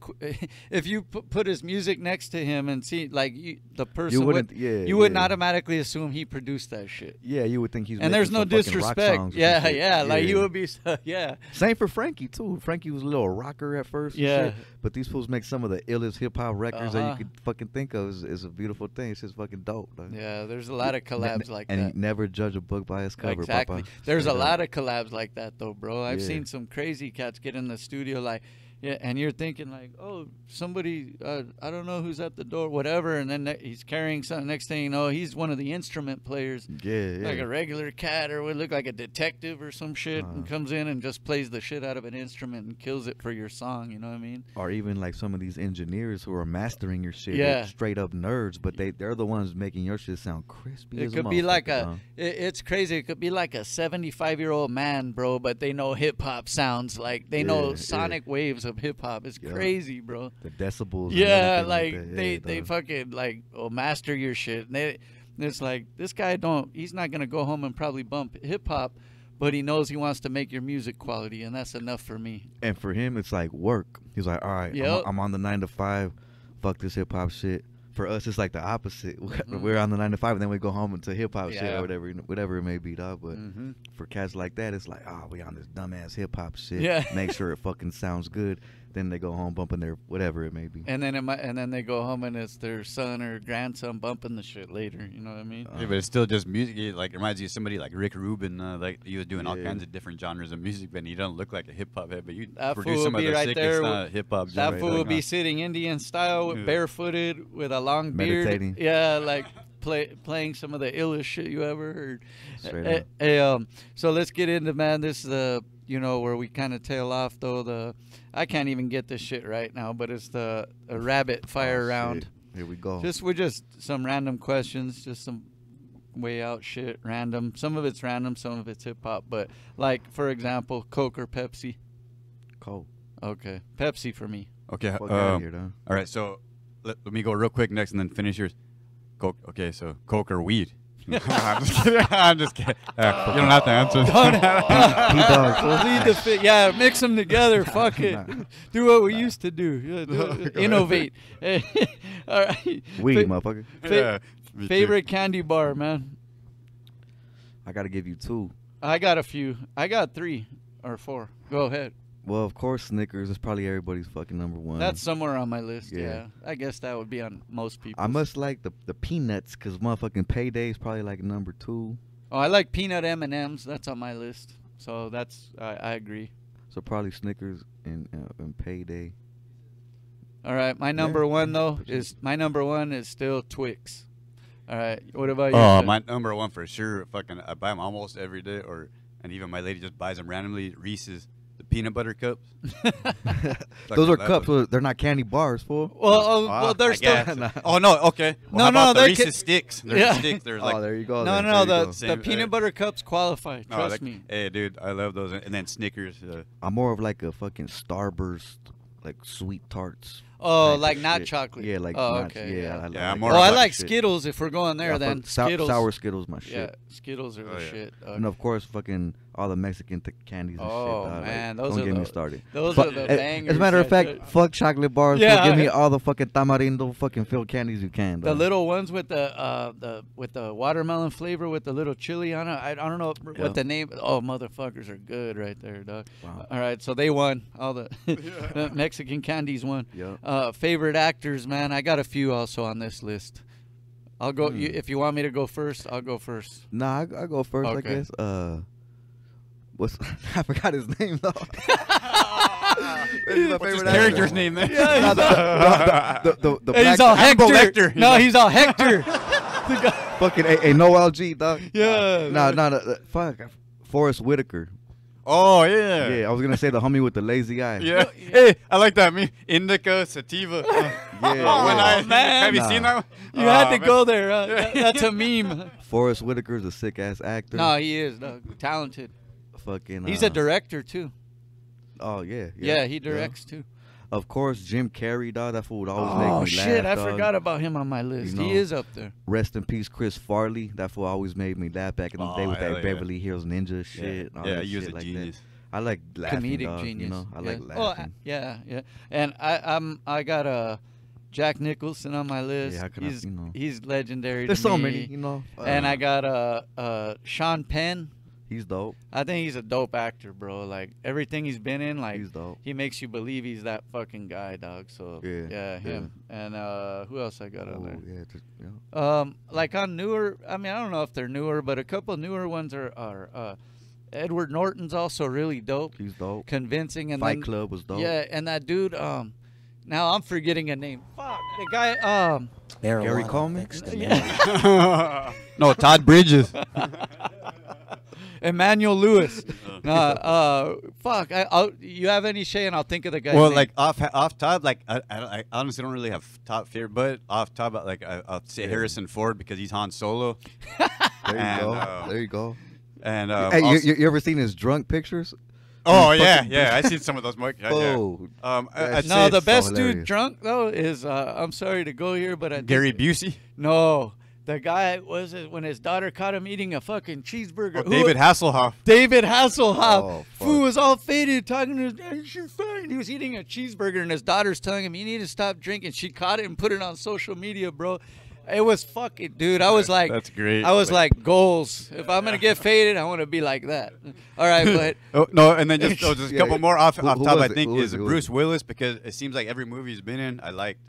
if you put his music next to him and see like you would automatically assume he produced that shit. Yeah, you would think he's and there's no disrespect. Yeah, yeah, like you would be. Yeah. Same for Frankie too. Frankie was a little rocker at first. Yeah. And shit, but these fools make some of the illest hip hop records that you could fucking think of. It's a beautiful thing. It's just fucking dope. Like. Yeah, there's a lot of collabs like that. And never judge a book by its cover. Exactly. Papa. There's a lot of collabs like that though, bro. I've seen some crazy cats get in the studio like. Yeah, and you're thinking like, oh, somebody, I don't know who's at the door, whatever, and then he's carrying something. Next thing you know, he's one of the instrument players, like a regular cat or would look like a detective or some shit, and comes in and just plays the shit out of an instrument and kills it for your song. You know what I mean? Or even like some of these engineers who are mastering your shit, they're straight up nerds, but they're the ones making your shit sound crispy. It could be like it's crazy. It could be like a 75-year-old man, bro, but they know hip hop sounds like they know sonic waves of hip-hop. It's crazy, bro. The decibels, like they fucking like master your shit, and it's like this guy he's not gonna go home and probably bump hip-hop, but he knows he wants to make your music quality, and that's enough for me. And for him it's like work. He's like, all right, I'm on the 9 to 5, fuck this hip-hop shit. For us it's like the opposite. We're on the 9 to 5 and then we go home into hip-hop shit or whatever it may be, dog. But for cats like that, it's like, oh, we on this dumbass hip-hop shit, make sure it fucking sounds good, then they go home bumping their whatever it may be, and then they go home and it's their son or grandson bumping the shit later. You know what I mean? Yeah, but it's still just music. It like reminds you of somebody like Rick Rubin. Like he was doing all kinds of different genres of music, but he doesn't look like a hip hop head. But you produce some of the sickest hip hop. That fool would be sitting Indian style, barefooted, with a long beard, meditating. Yeah, like. Playing some of the illest shit you ever heard. So let's get into, man, this is the, you know, where we kind of tail off though. I can't even get this shit right now, but it's the rabbit fire round. Here we go. We're just some random questions, just some way out shit, random. Some of it's random, some of it's hip hop, but like for example, Coke or Pepsi? Coke. Okay, Pepsi for me. Okay, all right, so let me go real quick next and then finish yours. Coke, okay, so Coke or weed? No, I'm just kidding. I'm just kidding. You don't have to answer. Yeah, mix them together. Fuck it. Do what we used to do. Innovate. All right. Weed, motherfucker. Favorite candy bar, man? I got to give you two. I got a few. I got 3 or 4. Go ahead. Well, of course, Snickers is probably everybody's fucking #1. That's somewhere on my list, yeah. I guess that would be on most people. I must like the Peanuts, because motherfucking Payday is probably like #2. Oh, I like peanut M&Ms. That's on my list. So that's, I agree. So probably Snickers and Payday. All right, my number one, though, is still Twix. All right, what about you? Oh, my #1 for sure. Fucking, I buy them almost every day, and even my lady just buys them randomly. Reese's. Peanut butter cups. Those are cups. One. They're not candy bars, fool. Well, well, they're still. Oh no. Okay. Well, no. They're Reese's sticks. They're sticks. They're like. Oh, there you go. No, no. The peanut butter cups qualify. Trust me. Hey, dude, I love those. And then Snickers. I'm more of like a fucking Starburst, like sweet tarts. Oh, like not chocolate. Yeah, like. Oh, okay. Yeah, yeah. I like I like Skittles. If we're going there, then Skittles. Sour Skittles, my shit. Yeah, Skittles are the shit. Okay. And of course, fucking all the Mexican candies and shit. Oh man, like, those don't get me started. Those are the bangers. As a matter of fact, fuck chocolate bars. Yeah, give me all the fucking tamarindo, fucking filled candies you can. Dog. The little ones with the with the watermelon flavor with the little chili on it. I don't know what the name. Oh, motherfuckers are good right there, dog. Wow. All right, so they won all the Mexican candies won. Yeah. Favorite actors, man. I got a few also on this list. I'll go. If you want me to go first, I'll go first. Nah, I'll go first. Okay. I guess. I forgot his name though. What's his character's name there? Yeah, he's all Hector. No, he's all Hector. Fucking a Noel G, dog. Yeah. Fuck. Forrest Whitaker. Oh, yeah. Yeah, I was going to say the homie with the lazy eye. Yeah. Hey, I like that. Indica, sativa. Oh, man. Have you seen that one? You had to go there. That's a meme. Forrest Whitaker's a sick-ass actor. No, he is. Dog. Talented. Fucking. He's a director, too. Oh, yeah. Yeah, he directs, too. Of course, Jim Carrey, dog. That fool would always make me laugh. Oh, shit. I forgot about him on my list. You know, he is up there. Rest in peace, Chris Farley. That fool always made me laugh back in the day with that Beverly Hills Ninja shit. Yeah, he was a genius. I like laughing. Comedic genius. You know? I like laughing. Yeah. And I got a Jack Nicholson on my list. Yeah, he's legendary. There's so many, you know. And I got Sean Penn. He's dope. I think he's a dope actor, bro. Like everything he's been in, like he's dope. He makes you believe he's that fucking guy, dog. So yeah him. And who else I got on there? Like on newer. I don't know if they're newer, but a couple newer ones are Edward Norton's also really dope. He's dope. Convincing. And Fight Club was dope. Yeah, and that dude. Now I'm forgetting a name. Fuck the guy. Gary Coleman. No, Todd Bridges. Emmanuel Lewis. Fuck. You have any Shay, and I'll think of the guy. Well, name. Like off top, like I honestly don't really have top fear, but off top, like I'll say Harrison Ford because he's Han Solo. There you go. And hey, you ever seen his drunk pictures? Oh yeah. I seen some of those. Mike. The best dude drunk though is I'm sorry to go here, but Gary Busey. No. The guy when his daughter caught him eating a fucking cheeseburger. Oh, David Hasselhoff. David Hasselhoff. Who was all faded, talking to his dad. She's fine. He was eating a cheeseburger, and his daughter's telling him, "You need to stop drinking." She caught it and put it on social media, bro. It was fucking, dude. I was like, that's great. I was like, goals. If I'm gonna get faded, I want to be like that. All right, but and then just a couple more off top. I think is Bruce Willis because it seems like every movie he's been in, I liked.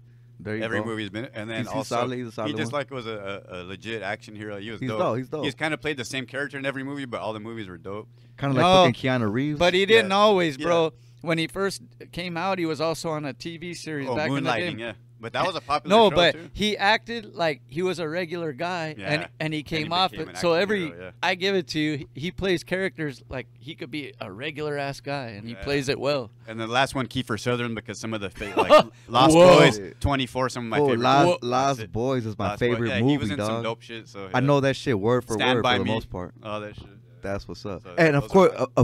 Every movie's been, and then also he just like was a legit action hero. He was dope. He's dope. He's kind of played the same character in every movie, but all the movies were dope. Kind of like fucking Keanu Reeves. But he didn't always, bro. When he first came out, he was also on a TV series back in the day. Moonlighting, yeah. But that was a popular show, but too. He acted like he was a regular guy, and he came off it. So every hero, I give it to you, he plays characters like he could be a regular-ass guy, and he plays it well. And the last one, Kiefer Sutherland, because some of the like Lost Boys, 24, some of my favorite. Lost Boys is my favorite movie, he was in some dope shit, so, I know that shit word for word for the most part. Oh, that shit. That's what's up. So and of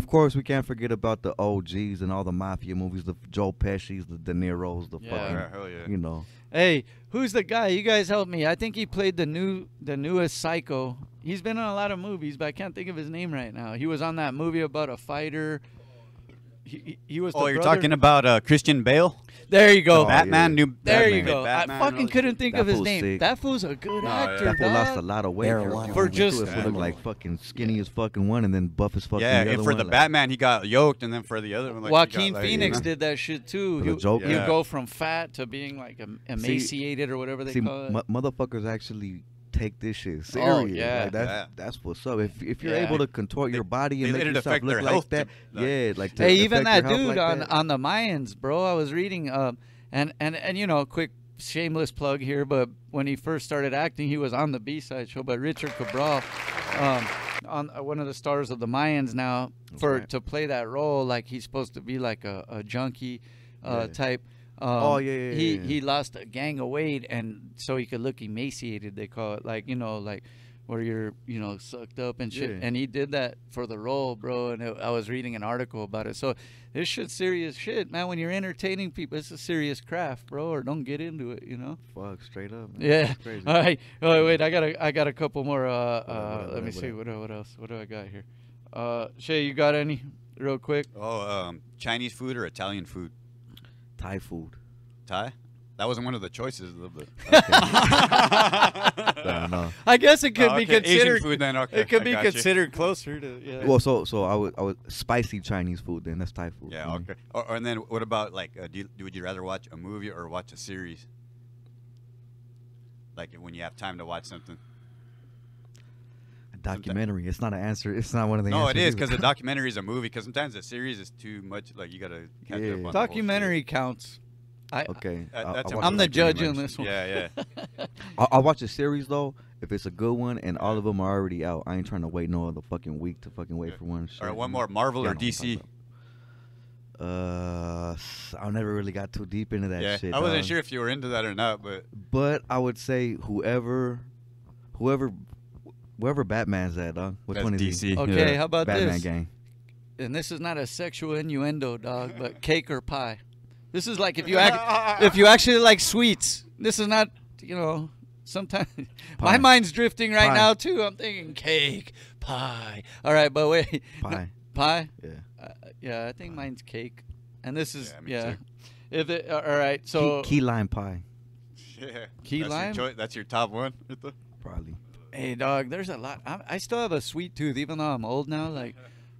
course, we can't forget about the OGs and all the mafia movies, the Joe Pesci's, the De Niro's, the fucking, you know. Hey, who's the guy? You guys help me. I think he played the newest Psycho. He's been on a lot of movies, but I can't think of his name right now. He was on that movie about a fighter. He was. Oh, you're talking about Christian Bale. There you go. Oh, Batman, yeah. New. There Batman. You go. Batman, I fucking couldn't think of his name. Sick. That fool's a good actor. Yeah. That fool lost a lot of weight for just look like fucking skinny as fucking one, and then buff as fucking. Yeah, the other and for one, the like, Batman he got yoked, and then for the other one, like, Joaquin Phoenix did that shit too. He'll go from fat to being like emaciated or whatever they call it. Motherfuckers actually take this shit serious. Oh, yeah, like, that's what's up. If you're able to contort your body and make yourself look like that, hey, even that dude on the Mayans, bro. I was reading, and you know, quick shameless plug here, but when he first started acting, he was on the B-Side show. But Richard Cabral, on one of the stars of the Mayans now, to play that role, like he's supposed to be like a junkie type. He lost a gang of weight, and so he could look emaciated, they call it, like, you know, like where you're, you know, sucked up and shit. Yeah. And he did that for the role, bro. And I was reading an article about it. So this shit's serious shit, man. When you're entertaining people, it's a serious craft, bro. Or don't get into it, you know. Fuck, straight up. Man. Yeah. That's crazy. All right. Oh wait, I got a couple more. Let me see. What else? What do I got here? Shay, you got any? Real quick. Oh, Chinese food or Italian food? Thai food. Thai? That wasn't one of the choices. Okay. No. I guess it could be considered Asian food then. Okay. It could be considered closer to. Yeah. Well, so I would spicy Chinese food then. That's Thai food. Yeah. Okay. Or, and then what about like? Would you rather watch a movie or watch a series? Like when you have time to watch something. Documentary. It's not an answer. It's not one of the answers. No, it is, because a documentary is a movie. Because sometimes a series is too much. Like you gotta catch up on documentary counts. I'm the judge on this one. Yeah, yeah. I watch a series though if it's a good one, and all of them are already out. I ain't trying to wait no other fucking week to fucking wait for one. Shit. All right, one more. Marvel or DC? I never really got too deep into that shit. I wasn't sure if you were into that or not, but I would say whoever. Wherever Batman's at, dog. Which one is DC? Okay, how about Batman this? Batman gang. And this is not a sexual innuendo, dog, but cake or pie. This is like if you actually like sweets. This is not, you know, sometimes my mind's drifting right now too. I'm thinking cake, pie. All right, but wait. Pie. Pie? Yeah. Yeah, I think mine's cake. And this is too. If it, all right. So key lime pie. Yeah. Key lime? That's your top one? Probably. Hey, dog, there's a lot. I still have a sweet tooth, even though I'm old now. Like,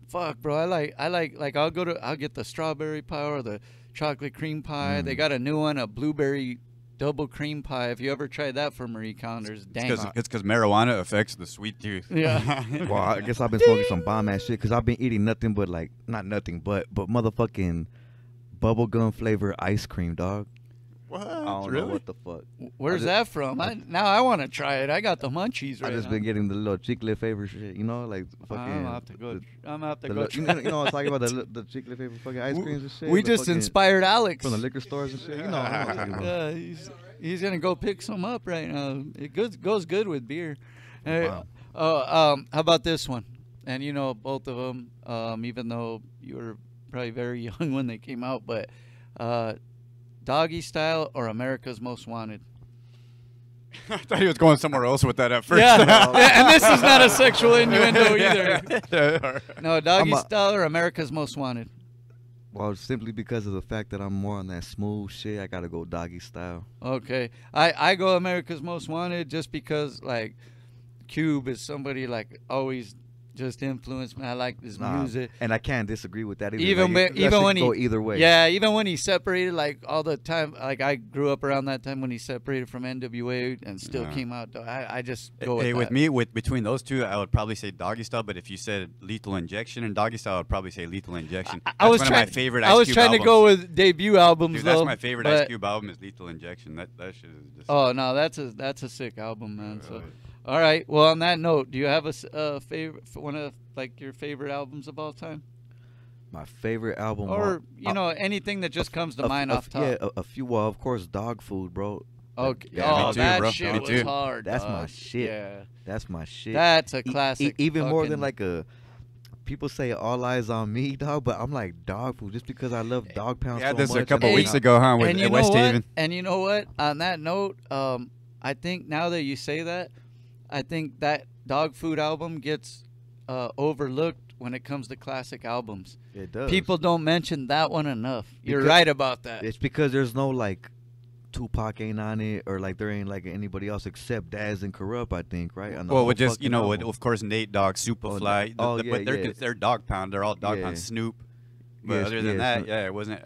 fuck, bro. I like, I'll get the strawberry pie or the chocolate cream pie. They got a new one, a blueberry double cream pie. If you ever tried that for Marie Callender's, dang. It's because marijuana affects the sweet tooth. Yeah. Well, I guess I've been smoking some bomb ass shit because I've been eating nothing but, like, not nothing, but motherfucking bubblegum flavored ice cream, dog. What? I don't know what the fuck. Where's that from? Now I want to try it. I got the munchies right now. I just been getting the little chicle flavor shit, you know, like fucking. I'm gonna have to go. You know, I was talking about the chicle flavor fucking ice creams and shit. We just inspired Alex from the liquor stores and shit. You know, he's gonna go pick some up right now. It goes good with beer. Wow. How about this one? And you know, both of them. Even though you were probably very young when they came out, but. Doggy Style or America's Most Wanted? I thought he was going somewhere else with that at first. Yeah, and this is not a sexual innuendo either. No, Doggy Style or America's Most Wanted? Well, simply because of the fact that I'm more on that smooth shit, I got to go Doggy Style. Okay. I go America's Most Wanted just because, like, Cube is somebody, like, always just influenced me. I like this music, and I can't disagree with that either. Even when go either way, even when he separated, like all the time, like I grew up around that time when he separated from NWA and still came out. I just go with that. Me, with between those two, I would probably say Doggy Style. But if you said Lethal Injection and Doggy Style, I would probably say Lethal Injection. I was trying to go with debut albums. Dude, that's my favorite Ice Cube album is Lethal Injection. That shit is just. Oh no, that's a sick album, man. Really. So. All right. Well, on that note, do you have a favorite, one of like your favorite albums of all time? My favorite album, or you know, anything that just comes to mind off top. Yeah, a few. Well, of course, Dog Food, bro. Okay. Yeah, oh, that shit was hard. That's my shit. Yeah. That's my shit. That's a classic. Even more than like a. People say All Eyes on Me, dog, but I'm like Dog Food just because I love Dog Pound. Yeah, so this much. A couple weeks ago, huh? With West Haven. And you know what? On that note, I think now that you say that. I think that Dog Food album gets overlooked when it comes to classic albums. It does. People don't mention that one enough. You're right about that. It's because there's no, like, Tupac ain't on it, or like there ain't like anybody else except Daz and Corrupt, I think, right? On the well, with just, you know, with, of course, Nate Dogg, Superfly, but they're Dogg Pound. They're all Dogg Pound, Snoop. But other than that, it wasn't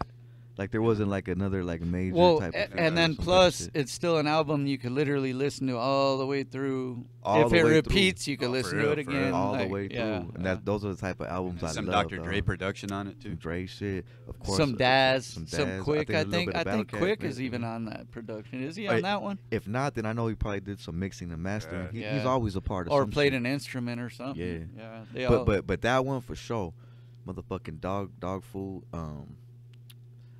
like there wasn't like another like major type of thing. And then plus, it's still an album you could literally listen to all the way through. All if it repeats, you could listen to it again all the way through. And that those are the type of albums I love. Some Dr. Dre production on it too. Dre shit, of course. Some Daz, some Quick. I think Quick is even on that production. Is he on that one? If not, then I know he probably did some mixing and mastering. He's always a part of. Or played an instrument or something. Yeah. But that one for sure, motherfucking dog food.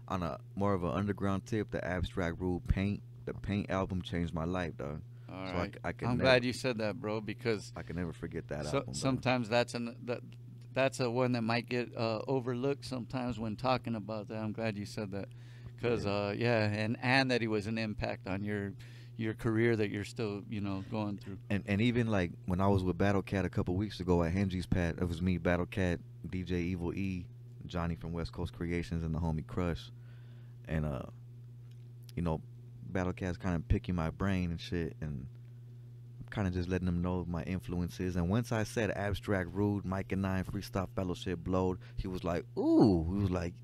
On a more of an underground tip, the Abstract Rude Paint album changed my life, dog. All so right. I'm glad you said that, bro, because I can never forget that album. Sometimes that's a one that might get overlooked sometimes when talking about that. I'm glad you said that, because and that he was an impact on your career that you're still, you know, going through. And even like when I was with Battle Cat a couple weeks ago at Hen Gee's pad, it was me, Battle Cat, DJ Evil E, Johnny from West Coast Creations, and the homie Crush, and you know, Battle Cat's kind of picking my brain and shit, and I'm kind of just letting them know my influences. And once I said Abstract Rude, Mike and Nine, Freestyle Fellowship, Blowed, he was like, ooh, he was like,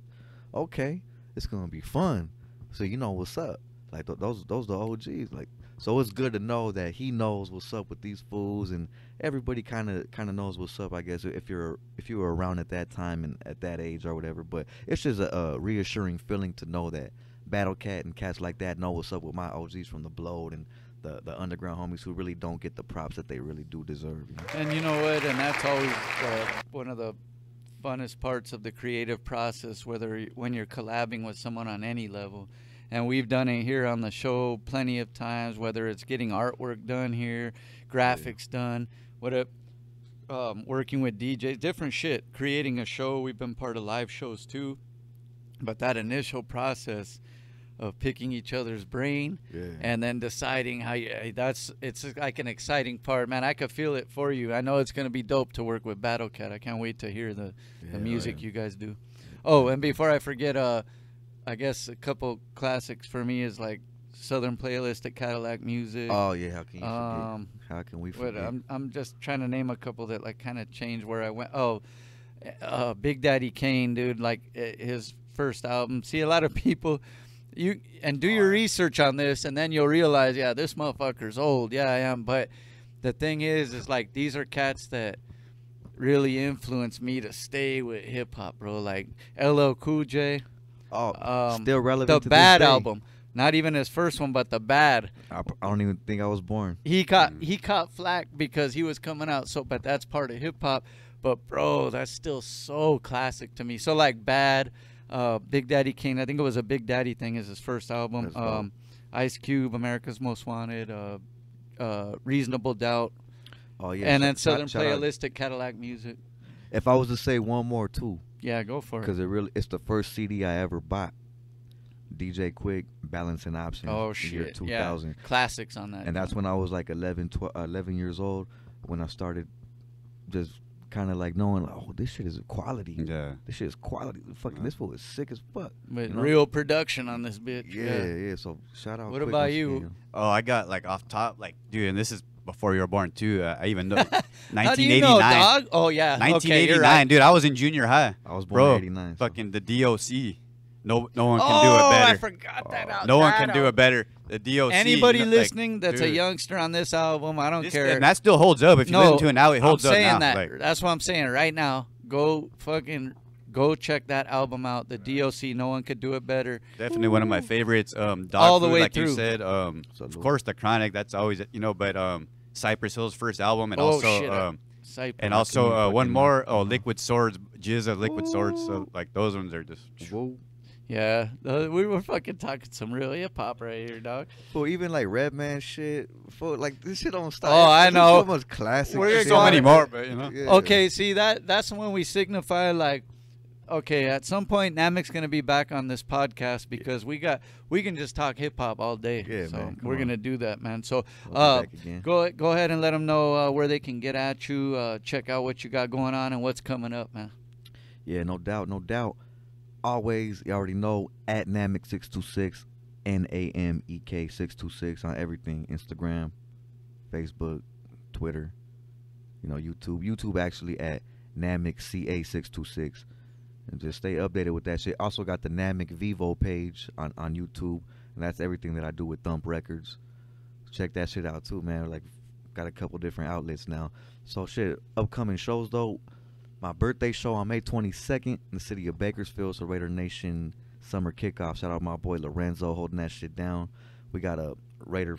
okay, it's gonna be fun. So you know what's up, like those the OGs, like. So it's good to know that he knows what's up with these fools, and everybody kind of knows what's up, I guess, if you were around at that time and at that age or whatever. But it's just a reassuring feeling to know that Battle Cat and cats like that know what's up with my OGs from the Blowed and the underground homies who really don't get the props that they really do deserve. You know? And you know what? And that's always one of the funnest parts of the creative process, whether when you're collabing with someone on any level. And we've done it here on the show plenty of times, whether it's getting artwork done here, graphics done, working with DJs, different shit, creating a show. We've been part of live shows too. But that initial process of picking each other's brain and then deciding how you, it's like an exciting part, man. I could feel it for you. I know it's going to be dope to work with Battle Cat. I can't wait to hear the music you guys do. Oh, and before I forget, I guess a couple classics for me is like Southern Playlist at Cadillac Music. Oh yeah, how can you forget? How can we forget? I'm just trying to name a couple that like kind of changed where I went. Oh, Big Daddy Kane, dude, like his first album. See, a lot of people, do your research on this, and then you'll realize, yeah, this motherfucker's old. Yeah, I am. But the thing is like these are cats that really influenced me to stay with hip hop, bro. Like LL Cool J. Oh, still relevant. The Bad album, not even his first one, but The Bad. I don't even think I was born. He caught flack because he was coming out. So, but that's part of hip hop. But bro, that's still so classic to me. So like Bad, Big Daddy Kane. I think it was a Big Daddy thing. Is his first album. Ice Cube, America's Most Wanted, Reasonable Doubt. Oh yeah. And then Southern Playlist at Cadillac Music. If I was to say one more too. Yeah, go for it. Because it's the first CD I ever bought. DJ Quick, Balance and Options. Oh, shit. Year 2000. Yeah. Classics on that. And that's when I was like 11 years old, when I started just kind of like knowing, like, oh, this shit is quality. Yeah. This shit is quality. Fucking this fool is sick as fuck. But you know? Real production on this bitch. Yeah. So shout out Quick. What about you? Studio. Oh, I got like off top, like, dude, and this is before you were born too. I even know 1989. How do you know, dog? Oh yeah, 1989, okay, right. Dude, I was in junior high. I was born in 89. Fucking the DOC. No one can do it better. I forgot that out. No one can do it better. The DOC. Anybody listening, like, that's a youngster on this album, I don't care. And that still holds up. If you listen to it now, it holds up now. That, like, that's what I'm saying right now. Go fucking check that album out. The DOC, No One Could Do It Better. Definitely one of my favorites. Dog all the food, way like through. You said, of course, The Chronic. That's always, you know, but Cypress Hill's first album, and one more. Oh, Liquid Swords, Jizza, Liquid Swords. So like those ones are just. Whoa. Yeah, we were fucking talking some real hip hop right here, dog. Well, even like Redman shit, like this shit don't stop. Oh, I know. So much classic. There's so many more, but you know. Yeah. Okay, see that's when we signify like. okay, at some point Namek's gonna be back on this podcast because we can just talk hip hop all day. Yeah, so man, we're gonna do that, man. So go ahead and let them know where they can get at you, check out what you got going on and what's coming up, man. Yeah, no doubt, no doubt. Always, you already know, at Namek626, NAMEK626 on everything, Instagram, Facebook, Twitter, you know, YouTube. YouTube actually at NamekCA626. And just stay updated with that shit. Also got the Namek Vivo page on YouTube, and that's everything that I do with Thump Records. Check that shit out too, man. Like, got a couple different outlets now. So shit, upcoming shows though. My birthday show on May 22nd in the city of Bakersfield. So Raider Nation summer kickoff. Shout out my boy Lorenzo holding that shit down. We got a Raider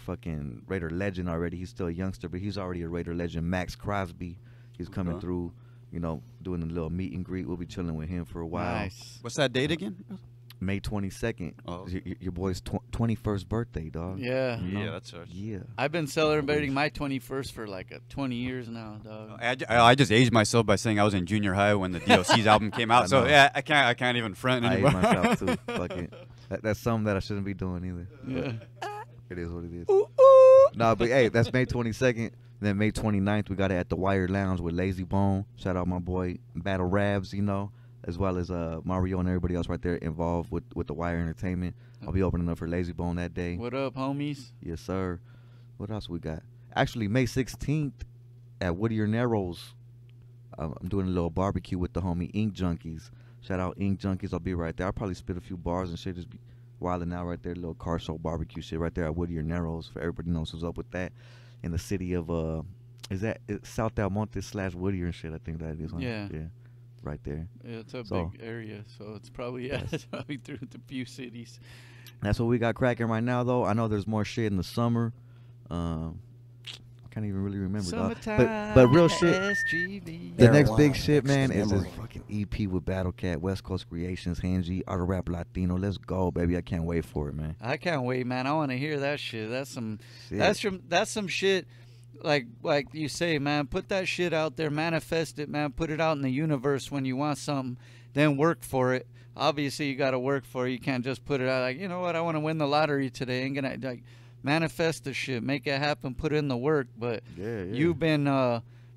legend already. He's still a youngster, but he's already a Raider legend. Max Crosby. He's coming through, you know, doing a little meet and greet. We'll be chilling with him for a while. Nice. What's that date again? May 22nd. Oh. Your boy's 21st birthday, dog. Yeah. You know? Yeah, that's right. Yeah. I've been celebrating my 21st for like 20 years now, dog. I just aged myself by saying I was in junior high when the DOC's album came out. So yeah, I can't even front anymore. I aged myself too. Fuck it. That's something that I shouldn't be doing either. Yeah. It is what it is. Ooh, ooh. Nah, but hey, that's May 22nd. Then May 29th, we got it at the Wired Lounge with Lazy Bone. Shout out my boy Battle Rabs, you know, as well as Mario and everybody else right there involved with the Wire Entertainment. I'll be opening up for Lazy Bone that day. What up, homies? Yes, sir. What else we got? Actually, May 16th at Whittier Narrows, I'm doing a little barbecue with the homie Ink Junkies. Shout out Ink Junkies. I'll be right there. I'll probably spit a few bars and shit, just be wilding out right there. Little car show barbecue shit right there at Whittier Narrows. For everybody knows what's up with that. In the city of, is South Del Monte / Whittier and shit, I think that is. Huh? Yeah. Yeah. Right there. Yeah, it's a big area, so it's probably, yeah, it's probably through the few cities. That's what we got cracking right now, though. I know there's more shit in the summer. I can't even really remember. Summertime, but real shit. SGB. The next big shit, man, is this fucking EP with Battle Cat, West Coast Creations, Hen Gee, Auto Rap Latino. Let's go, baby! I can't wait for it, man. I can't wait, man. I want to hear that shit. That's some shit. Like you say, man, put that shit out there, manifest it, man. Put it out in the universe when you want something, then work for it. Obviously, you got to work for it. You can't just put it out like, you know what, I want to win the lottery today. Ain't gonna, like, manifest the shit, make it happen, put in the work. But you've been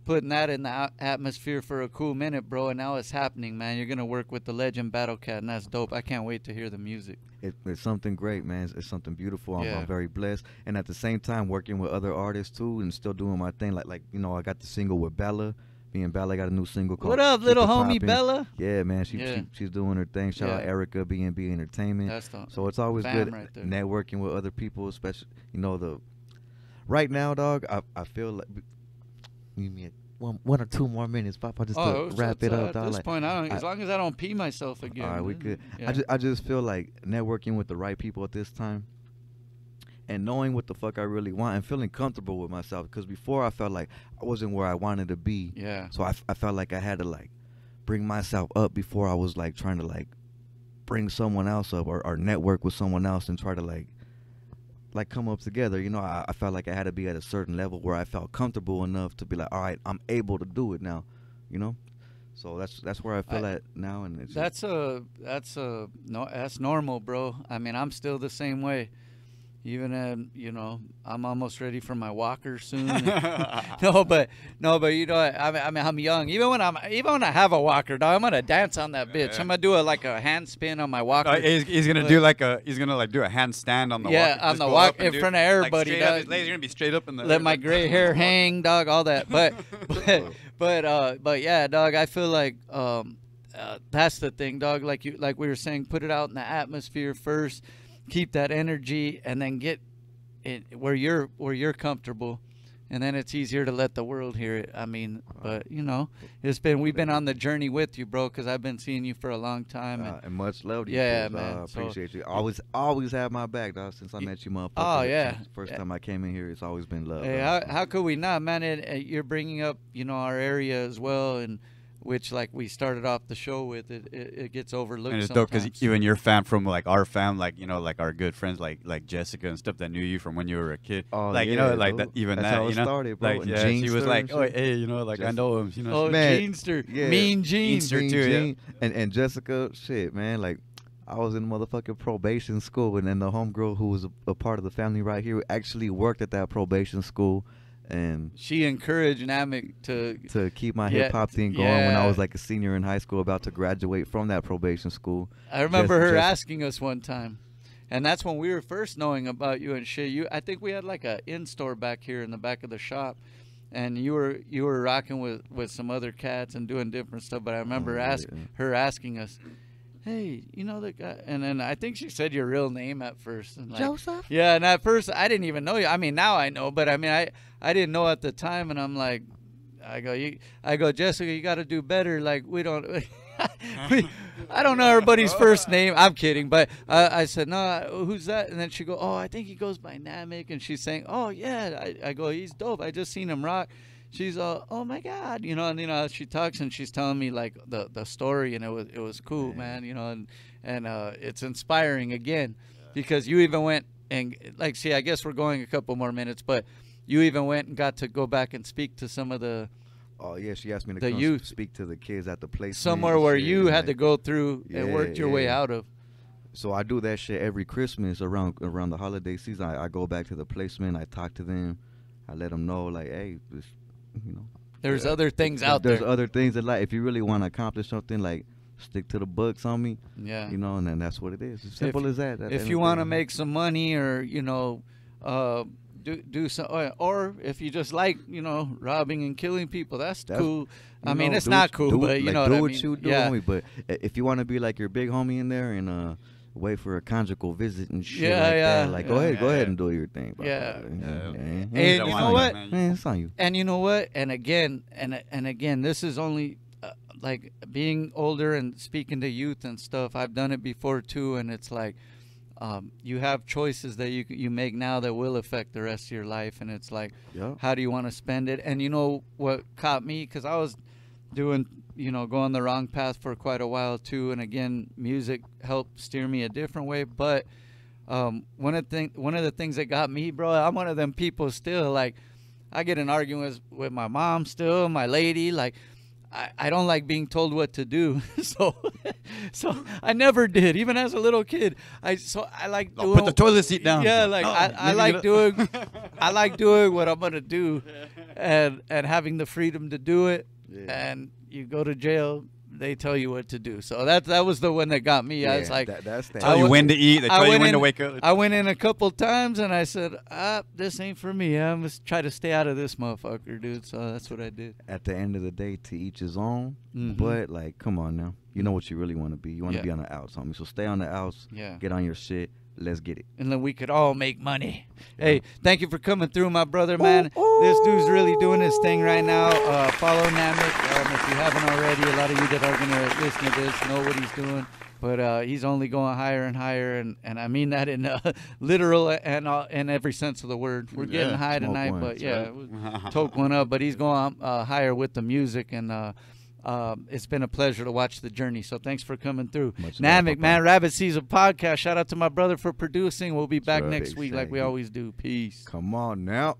putting that in the atmosphere for a cool minute, bro, and now it's happening, man. You're gonna work with the legend Battle Cat, and that's dope. I can't wait to hear the music. It's something great, man. It's something beautiful. I'm very blessed, and at the same time working with other artists too, and still doing my thing. Like you know, I got the single with Bella. Me and Bella got a new single called What Up, Little Homie Bella. Yeah, man, she's doing her thing. Shout out Erica, B&B Entertainment. That's the, so it's always good right there, networking with other people, especially, you know, the right now, dog. I feel like. Give me one or two more minutes, Pop. I just wrap it up. At this point, as long as I don't pee myself again. All right, we good. Yeah. I just feel like networking with the right people at this time, and knowing what the fuck I really want, and feeling comfortable with myself. Because before, I felt like I wasn't where I wanted to be. Yeah. So I felt like I had to like bring myself up before I was like trying to like bring someone else up or network with someone else and try to like come up together, you know. I felt like I had to be at a certain level where I felt comfortable enough to be like, all right, I'm able to do it now, you know. So that's where I feel at now, and it's that's normal, bro. I mean, I'm still the same way. Even you know, I'm almost ready for my walker soon. no, but you know, I mean, I'm young. Even when I have a walker, dog, I'm gonna dance on that bitch. I'm gonna do like a hand spin on my walker. He's gonna do a handstand on the walker. Yeah, on the walker in front of everybody. Like dog. His legs are gonna be straight up in the. Let my gray hair hang, dog. All that, but yeah, dog. I feel like that's the thing, dog. Like we were saying, put it out in the atmosphere first. Keep that energy, and then get it where you're comfortable, and then it's easier to let the world hear it. I mean, but you know, we've been on the journey with you, bro, because I've been seeing you for a long time, and much love to you. Yeah, dude, man, I appreciate you. Always have my back, dog. Since I met you, motherfucker. Oh yeah, first time I came in here, it's always been love. Hey, how could we not, man? You're bringing up, you know, our area as well, and which like we started off the show with, it gets overlooked. And it's dope because you and your fam from like our fam, like, you know, like our good friends like Jessica and stuff that knew you from when you were a kid. Oh, like, yeah, you know, like that, even that's that, how it, you know, started, bro. Like, yeah, she was like, oh, hey, you know, like Jessica. I know him, you know. Oh, man, Jeanster, yeah. Mean Jeanster too. Jean. Yeah. And Jessica, shit, man, like I was in motherfucking probation school, and then the homegirl who was a part of the family right here actually worked at that probation school. And she encouraged Namek to keep my hip-hop thing going when I was like a senior in high school, about to graduate from that probation school. I remember her asking us one time, and that's when we were first knowing about you and shit. I think we had like a in-store back here in the back of the shop, and you were rocking with some other cats and doing different stuff. But I remember her asking us, hey, you know the guy? And then I think she said your real name at first. And like, Joseph? Yeah, and at first I didn't even know you. I mean, now I know, but I mean, I didn't know at the time. And I'm like, I go, Jessica, you got to do better. Like, we don't, I don't know everybody's first name. I'm kidding. But I said, no, who's that? And then she go, oh, I think he goes by Namek. And she's saying, oh, yeah. I go, he's dope. I just seen him rock. She's all, oh my God, you know, and you know she talks and she's telling me like the story, and it was cool, man, you know, and it's inspiring again, because you even went and like, see, I guess we're going a couple more minutes, but you even went and got to go back and speak to some of the. Oh yeah, she asked me to youth, speak to the kids at the place somewhere where you had to go through and worked your way out of. So I do that shit every Christmas around the holiday season. I go back to the placement, I talk to them, I let them know like, hey. This, you know, there's other things out there. There's other things that, like, if you really want to accomplish something, like, stick to the books on me. Yeah. You know, and then that's what it is. It's simple as that. If you want to make some money, or, you know, do some, or if you just like, you know, robbing and killing people, that's cool. I mean, it's not cool, but you know what I mean. Do what you do, homie. But if you want to be like your big homie in there and wait for a conjugal visit and shit like that. Like, go ahead and do your thing. Bro. Yeah. And you know what? Man, it's on you. And you know what? And again, this is only like being older and speaking to youth and stuff. I've done it before too, and it's like you have choices that you make now that will affect the rest of your life. And it's like, how do you want to spend it? And you know what caught me? Because I was doing, you know, going the wrong path for quite a while too, and again, music helped steer me a different way. But one of the things that got me, bro, I'm one of them people still, like, I get in arguments with my mom still, my lady, like I don't like being told what to do. so I never did, even as a little kid. I like doing, put the toilet seat down. Yeah, like I like doing I like doing what I'm gonna do, and having the freedom to do it. Yeah. And you go to jail, they tell you what to do. So that was the one that got me. I was like, tell you when to eat, they tell you when to wake up. I went in a couple times and I said, this ain't for me. I'm just try to stay out of this motherfucker, dude. So that's what I did. At the end of the day, to each his own. Mm-hmm. But like, come on now, you know what you really want to be. You want to be on the outs, homie. So stay on the outs. Yeah. Get on your shit. Let's get it. And then we could all make money. Yeah. Hey, thank you for coming through, my brother, man. Ooh. This dude's really doing his thing right now. Follow Namek if you haven't already. A lot of you that are going to listen to this know what he's doing. But he's only going higher and higher, and I mean that in literal and in every sense of the word. We're getting high tonight, but toke one up. But he's going higher with the music, and it's been a pleasure to watch the journey. So thanks for coming through. Namek, man. Rabbit Season Podcast. Shout out to my brother for producing. We'll be back next week like we always do. Peace. Come on now.